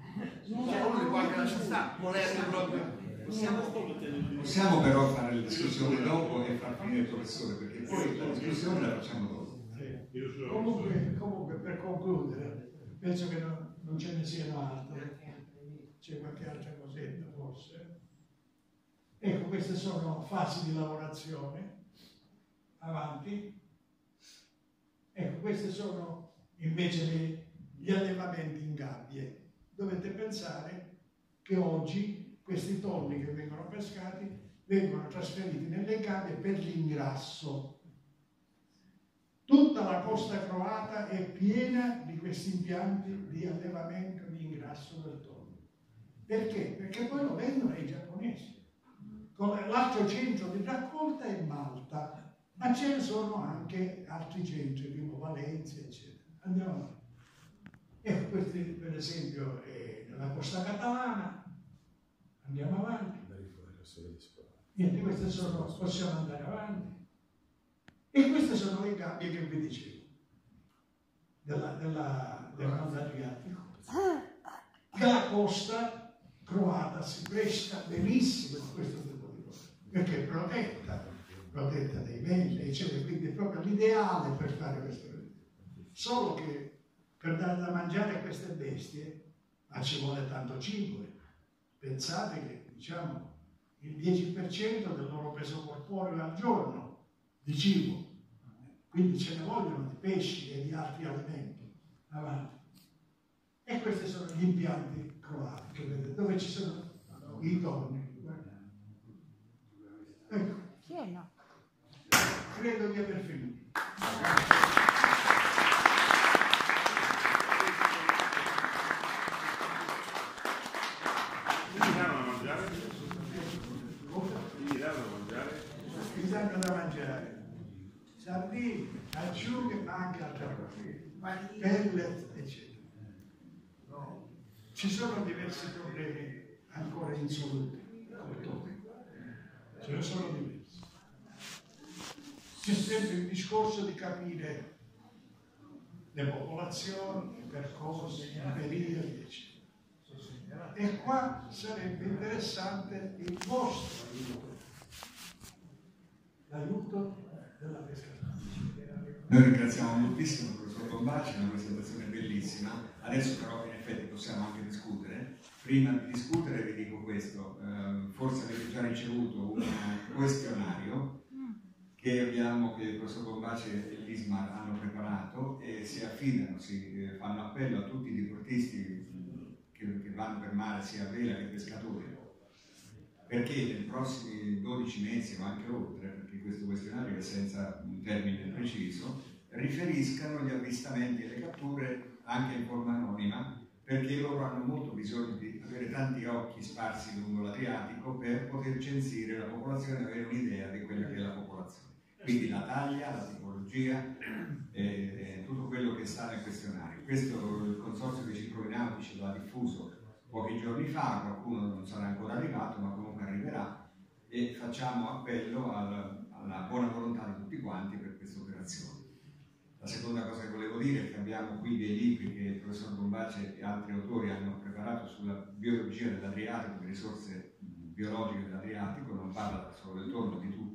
Uno di qualche la città, volendo proprio. Possiamo però fare la discussione dopo e far finire il professore, perché poi la discussione la facciamo dopo. Comunque, comunque per concludere, penso che non, non ce ne siano altre, c'è qualche altra cosetta forse. Ecco, queste sono fasi di lavorazione, avanti. Ecco, questi sono invece gli allevamenti in gabbie. Dovete pensare che oggi questi tonni che vengono pescati vengono trasferiti nelle gabbie per l'ingrasso. Tutta la costa croata è piena di questi impianti di allevamento di ingrasso del tonno. Perché? Perché poi lo vendono ai giapponesi. L'altro centro di raccolta è Malta. Ma ce ne sono anche altri centri, tipo Valencia, eccetera. Andiamo avanti. Ecco, questo per esempio è nella costa catalana. Andiamo avanti. Niente, queste sono, possiamo andare avanti. E queste sono le gabbie che vi dicevo, della, della, del mondo adriatico. La costa croata si presta benissimo a questo tipo di cose, perché è protetta. protetta dei venti, eccetera, quindi è proprio l'ideale per fare questo. Solo che per dare da mangiare a queste bestie, ma ci vuole tanto cibo. Pensate che diciamo il dieci per cento del loro peso corporeo al giorno di cibo, quindi ce ne vogliono di pesci e di altri alimenti. Avanti. E questi sono gli impianti croati, dove ci sono i tonni. Ecco. Pieno. Credo di aver finito. Gli danno da mangiare? Gli danno da mangiare? Gli danno da mangiare. Sardine, acciughe, ma anche altre cose. Pellet, eccetera. No. Ci sono diversi problemi ancora insoluti. Ce ne sono diversi. C'è sempre il discorso di capire le popolazioni, i percorsi, i periodi, eccetera. E qua sarebbe interessante il vostro aiuto, l'aiuto della pesca. Noi ringraziamo moltissimo il professor Bombace, una presentazione bellissima. Adesso però in effetti possiamo anche discutere. Prima di discutere vi dico questo, eh, forse avete già ricevuto un questionario che abbiamo, che il professor Bombace e l'ISMAR hanno preparato, e si affidano, si fanno appello a tutti i diportisti che, che vanno per mare, sia a vela che pescatori, perché nei prossimi dodici mesi o anche oltre, perché questo questionario è senza un termine preciso, riferiscano gli avvistamenti e le catture anche in forma anonima, perché loro hanno molto bisogno di avere tanti occhi sparsi lungo l'Adriatico per poter censire la popolazione e avere un'idea di quella che è la popolazione. Quindi la taglia, la tipologia, eh, eh, tutto quello che sta nel questionario. Questo il consorzio dei ciclonautici l'ha diffuso pochi giorni fa, qualcuno non sarà ancora arrivato, ma comunque arriverà, e facciamo appello al, alla buona volontà di tutti quanti per questa operazione. La seconda cosa che volevo dire è che abbiamo qui dei libri che il professor Bombace e altri autori hanno preparato sulla biologia dell'Adriatico, le risorse biologiche dell'Adriatico, non parla solo del tonno, di tutto.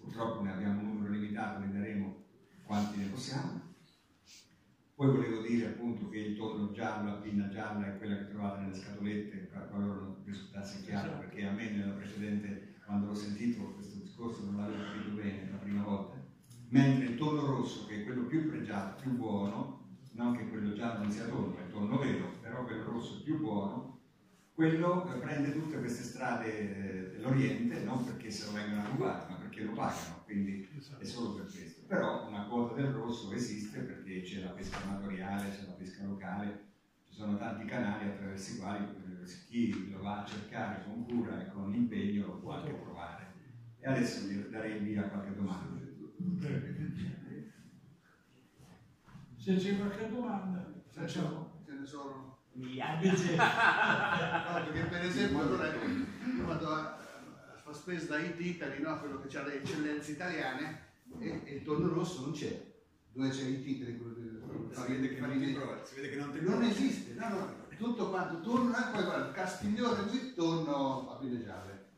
Purtroppo ne abbiamo un numero limitato, ne daremo quanti ne possiamo. Poi volevo dire appunto che il tonno giallo, la pinna gialla, è quella che trovate nelle scatolette, qualora non risultasse chiaro, perché a me nella precedente, quando l'ho sentito questo discorso, non l'avevo capito bene la prima volta. Mentre il tonno rosso, che è quello più pregiato, più buono, non che quello giallo non sia tonno, è il tonno vero, però quello rosso è più buono, quello prende tutte queste strade dell'Oriente, non perché se lo vengono a rubare, ma perché lo pagano, quindi è solo per questo. Però una quota del rosso esiste perché c'è la pesca amatoriale, c'è la pesca locale, ci ci sono tanti canali attraverso i quali chi lo va a cercare con cura e con impegno lo può anche provare. E adesso vi darei via qualche domanda. Se c'è qualche domanda, facciamo. Ce ne sono migliaia. No, perché per esempio allora vado a far spesa da Itali, no? Quello che c'ha le eccellenze italiane, e, e il tonno rosso non c'è. Dove c'è i titoli, si vede che non te non esiste, no, no, tutto quanto torna, poi guarda, Castiglione qui torno a villeggiare.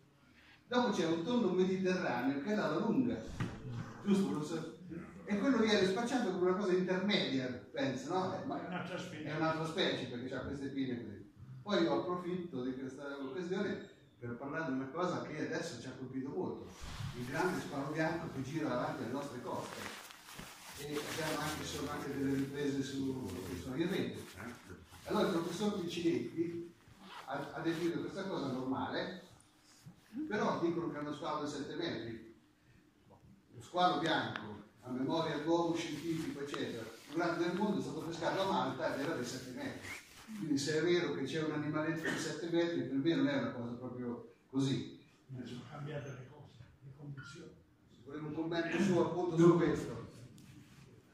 Dopo c'è un tonno mediterraneo che è la lunga, giusto? Non so. E quello viene spacciato come una cosa intermedia, penso, no? È un'altra specie. È un'altra specie perché ha queste pinne così. Poi io approfitto di questa occasione per parlare di una cosa che adesso ci ha colpito molto, il grande sparo bianco che gira davanti alle nostre coste. E abbiamo anche, sono anche delle riprese su questo ambiente. Allora il professor Piccinetti ha, ha definito questa cosa normale, però dicono che è uno squalo di sette metri. Lo squalo bianco, a memoria dell'uomo scientifico, eccetera, più grande del mondo, è stato pescato a Malta ed era dei sette metri. Quindi se è vero che c'è un animaletto di sette metri, per me non è una cosa proprio così. Ma sono cambiate le cose, le condizioni. Volevo un commento suo appunto su questo.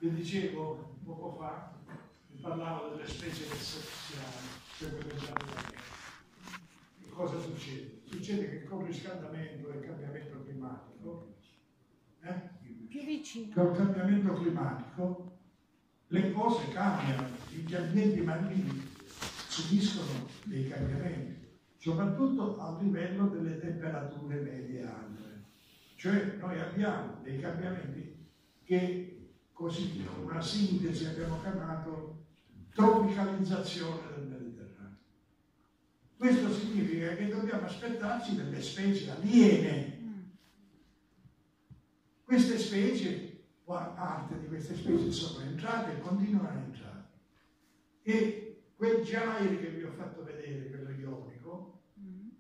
Vi dicevo poco fa, vi parlavo delle specie che si sono presenti. Che cosa succede? Succede che con il riscaldamento e il cambiamento climatico, eh? Più vicino. Con il cambiamento climatico le cose cambiano, gli ambienti marini subiscono dei cambiamenti, soprattutto a livello delle temperature medie annue. Cioè noi abbiamo dei cambiamenti che, così, una sintesi abbiamo chiamato tropicalizzazione del Mediterraneo. Questo significa che dobbiamo aspettarci delle specie aliene. Queste specie, parte di queste specie sono entrate e continuano a entrare. E quel gyre che vi ho fatto vedere, quello ionico,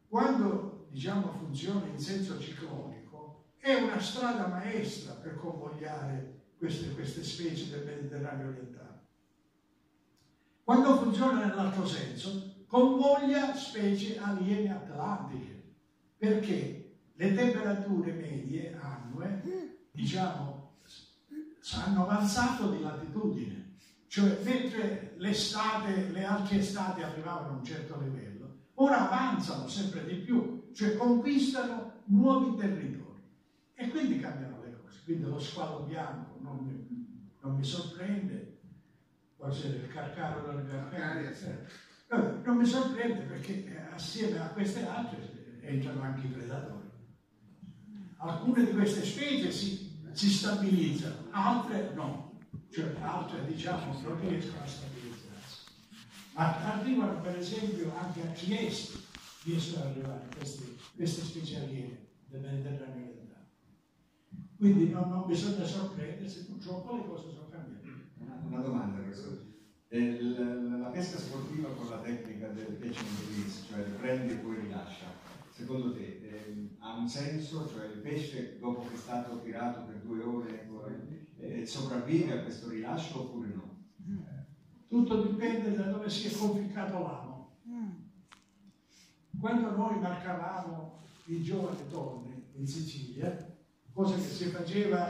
quando diciamo funziona in senso ciclonico, è una strada maestra per convogliare Queste, queste specie del Mediterraneo orientale. Quando funziona nell'altro senso, convoglia specie aliene atlantiche, perché le temperature medie annue, diciamo, hanno avanzato di latitudine, cioè mentre l'estate, le altre estati arrivavano a un certo livello, ora avanzano sempre di più, cioè conquistano nuovi territori e quindi cambiano le cose. Quindi lo squalo bianco Non mi, non mi sorprende, forse il carcaro del carcaro, eh, non mi sorprende perché assieme a queste altre entrano anche i predatori. Alcune di queste specie si, si stabilizzano, altre no, cioè altre diciamo non riescono a stabilizzarsi. Ma arrivano per esempio anche a Trieste, riescono ad arrivare queste, queste specie aliene del Mediterraneo. Quindi non, non bisogna sorprendersi, purtroppo le cose sono cambiate. Una, una domanda, professore. Eh, la, la pesca sportiva con la tecnica del catch and release, cioè prendi e poi rilascia, secondo te eh, ha un senso? Cioè il pesce dopo che è stato tirato per due ore eh, sopravvive a questo rilascio oppure no? Mm. Tutto dipende da dove si è conficcato l'amo. Mm. Quando noi marcavamo i giovani donne in Sicilia, cosa che si faceva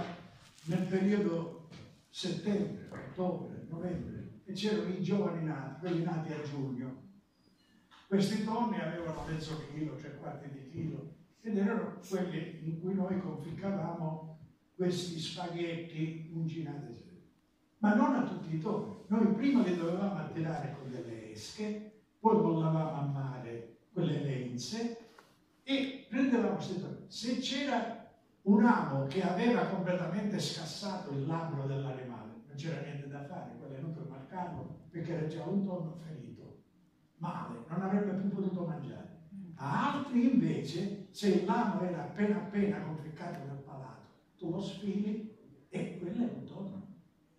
nel periodo settembre, ottobre, novembre, e c'erano i giovani nati, quelli nati a giugno. Questi tonni avevano mezzo chilo, cioè quarti di chilo, ed erano quelli in cui noi conficcavamo questi spaghetti uncinati. Ma non a tutti i tonni. Noi prima li dovevamo attirare con delle esche, poi bollavamo a mare quelle lenze e prendevamo questi tonni. Se c'era un amo che aveva completamente scassato il labbro dell'animale, non c'era niente da fare, quello è venuto a marcarlo perché era già un tonno ferito, male, non avrebbe più potuto mangiare. A altri invece, se l'amo era appena appena conficcato dal palato, tu lo sfili e quello è un tonno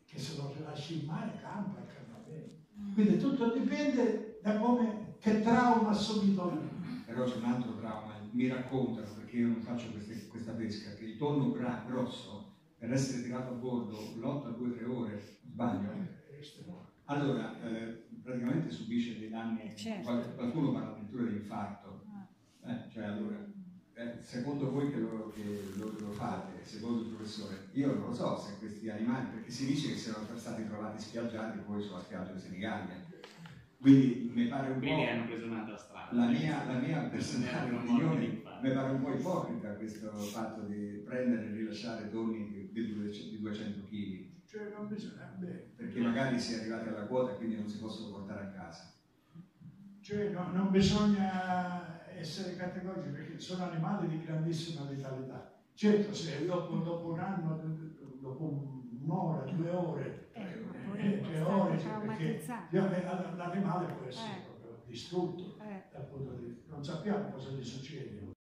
che se lo rilasci in mare campa e campa bene. Quindi tutto dipende da come, che trauma ha subito lui. Però c'è un altro trauma. Mi raccontano, perché io non faccio queste, questa pesca, che il tonno grosso per essere tirato a bordo lotta due o tre ore, sbaglio? Allora, eh, praticamente veramente subisce dei danni, certo. Qualcuno parla addirittura di infarto. Ah. Eh, cioè, allora, eh, secondo voi che lo, che lo, lo fate, secondo il professore, io non lo so se questi animali, perché si dice che siano stati trovati spiaggiati poi sulla spiaggia di Senigallia. Quindi mi pare un Quindi po'. Hanno preso un'altra strada. La mia, la mia personale opinione mi pare un po' ipocrita questo fatto di prendere e rilasciare tonni di duecento chili. Cioè non bisognerebbe. Perché magari si è arrivati alla quota e quindi non si possono portare a casa. Cioè no, non bisogna essere categorici perché sono animali di grandissima vitalità. Certo, se dopo, dopo un anno, dopo un'ora, due ore, eh, eh, tre ore, perché l'animale può essere eh. proprio distrutto, eh. appunto, non sappiamo cosa gli succede.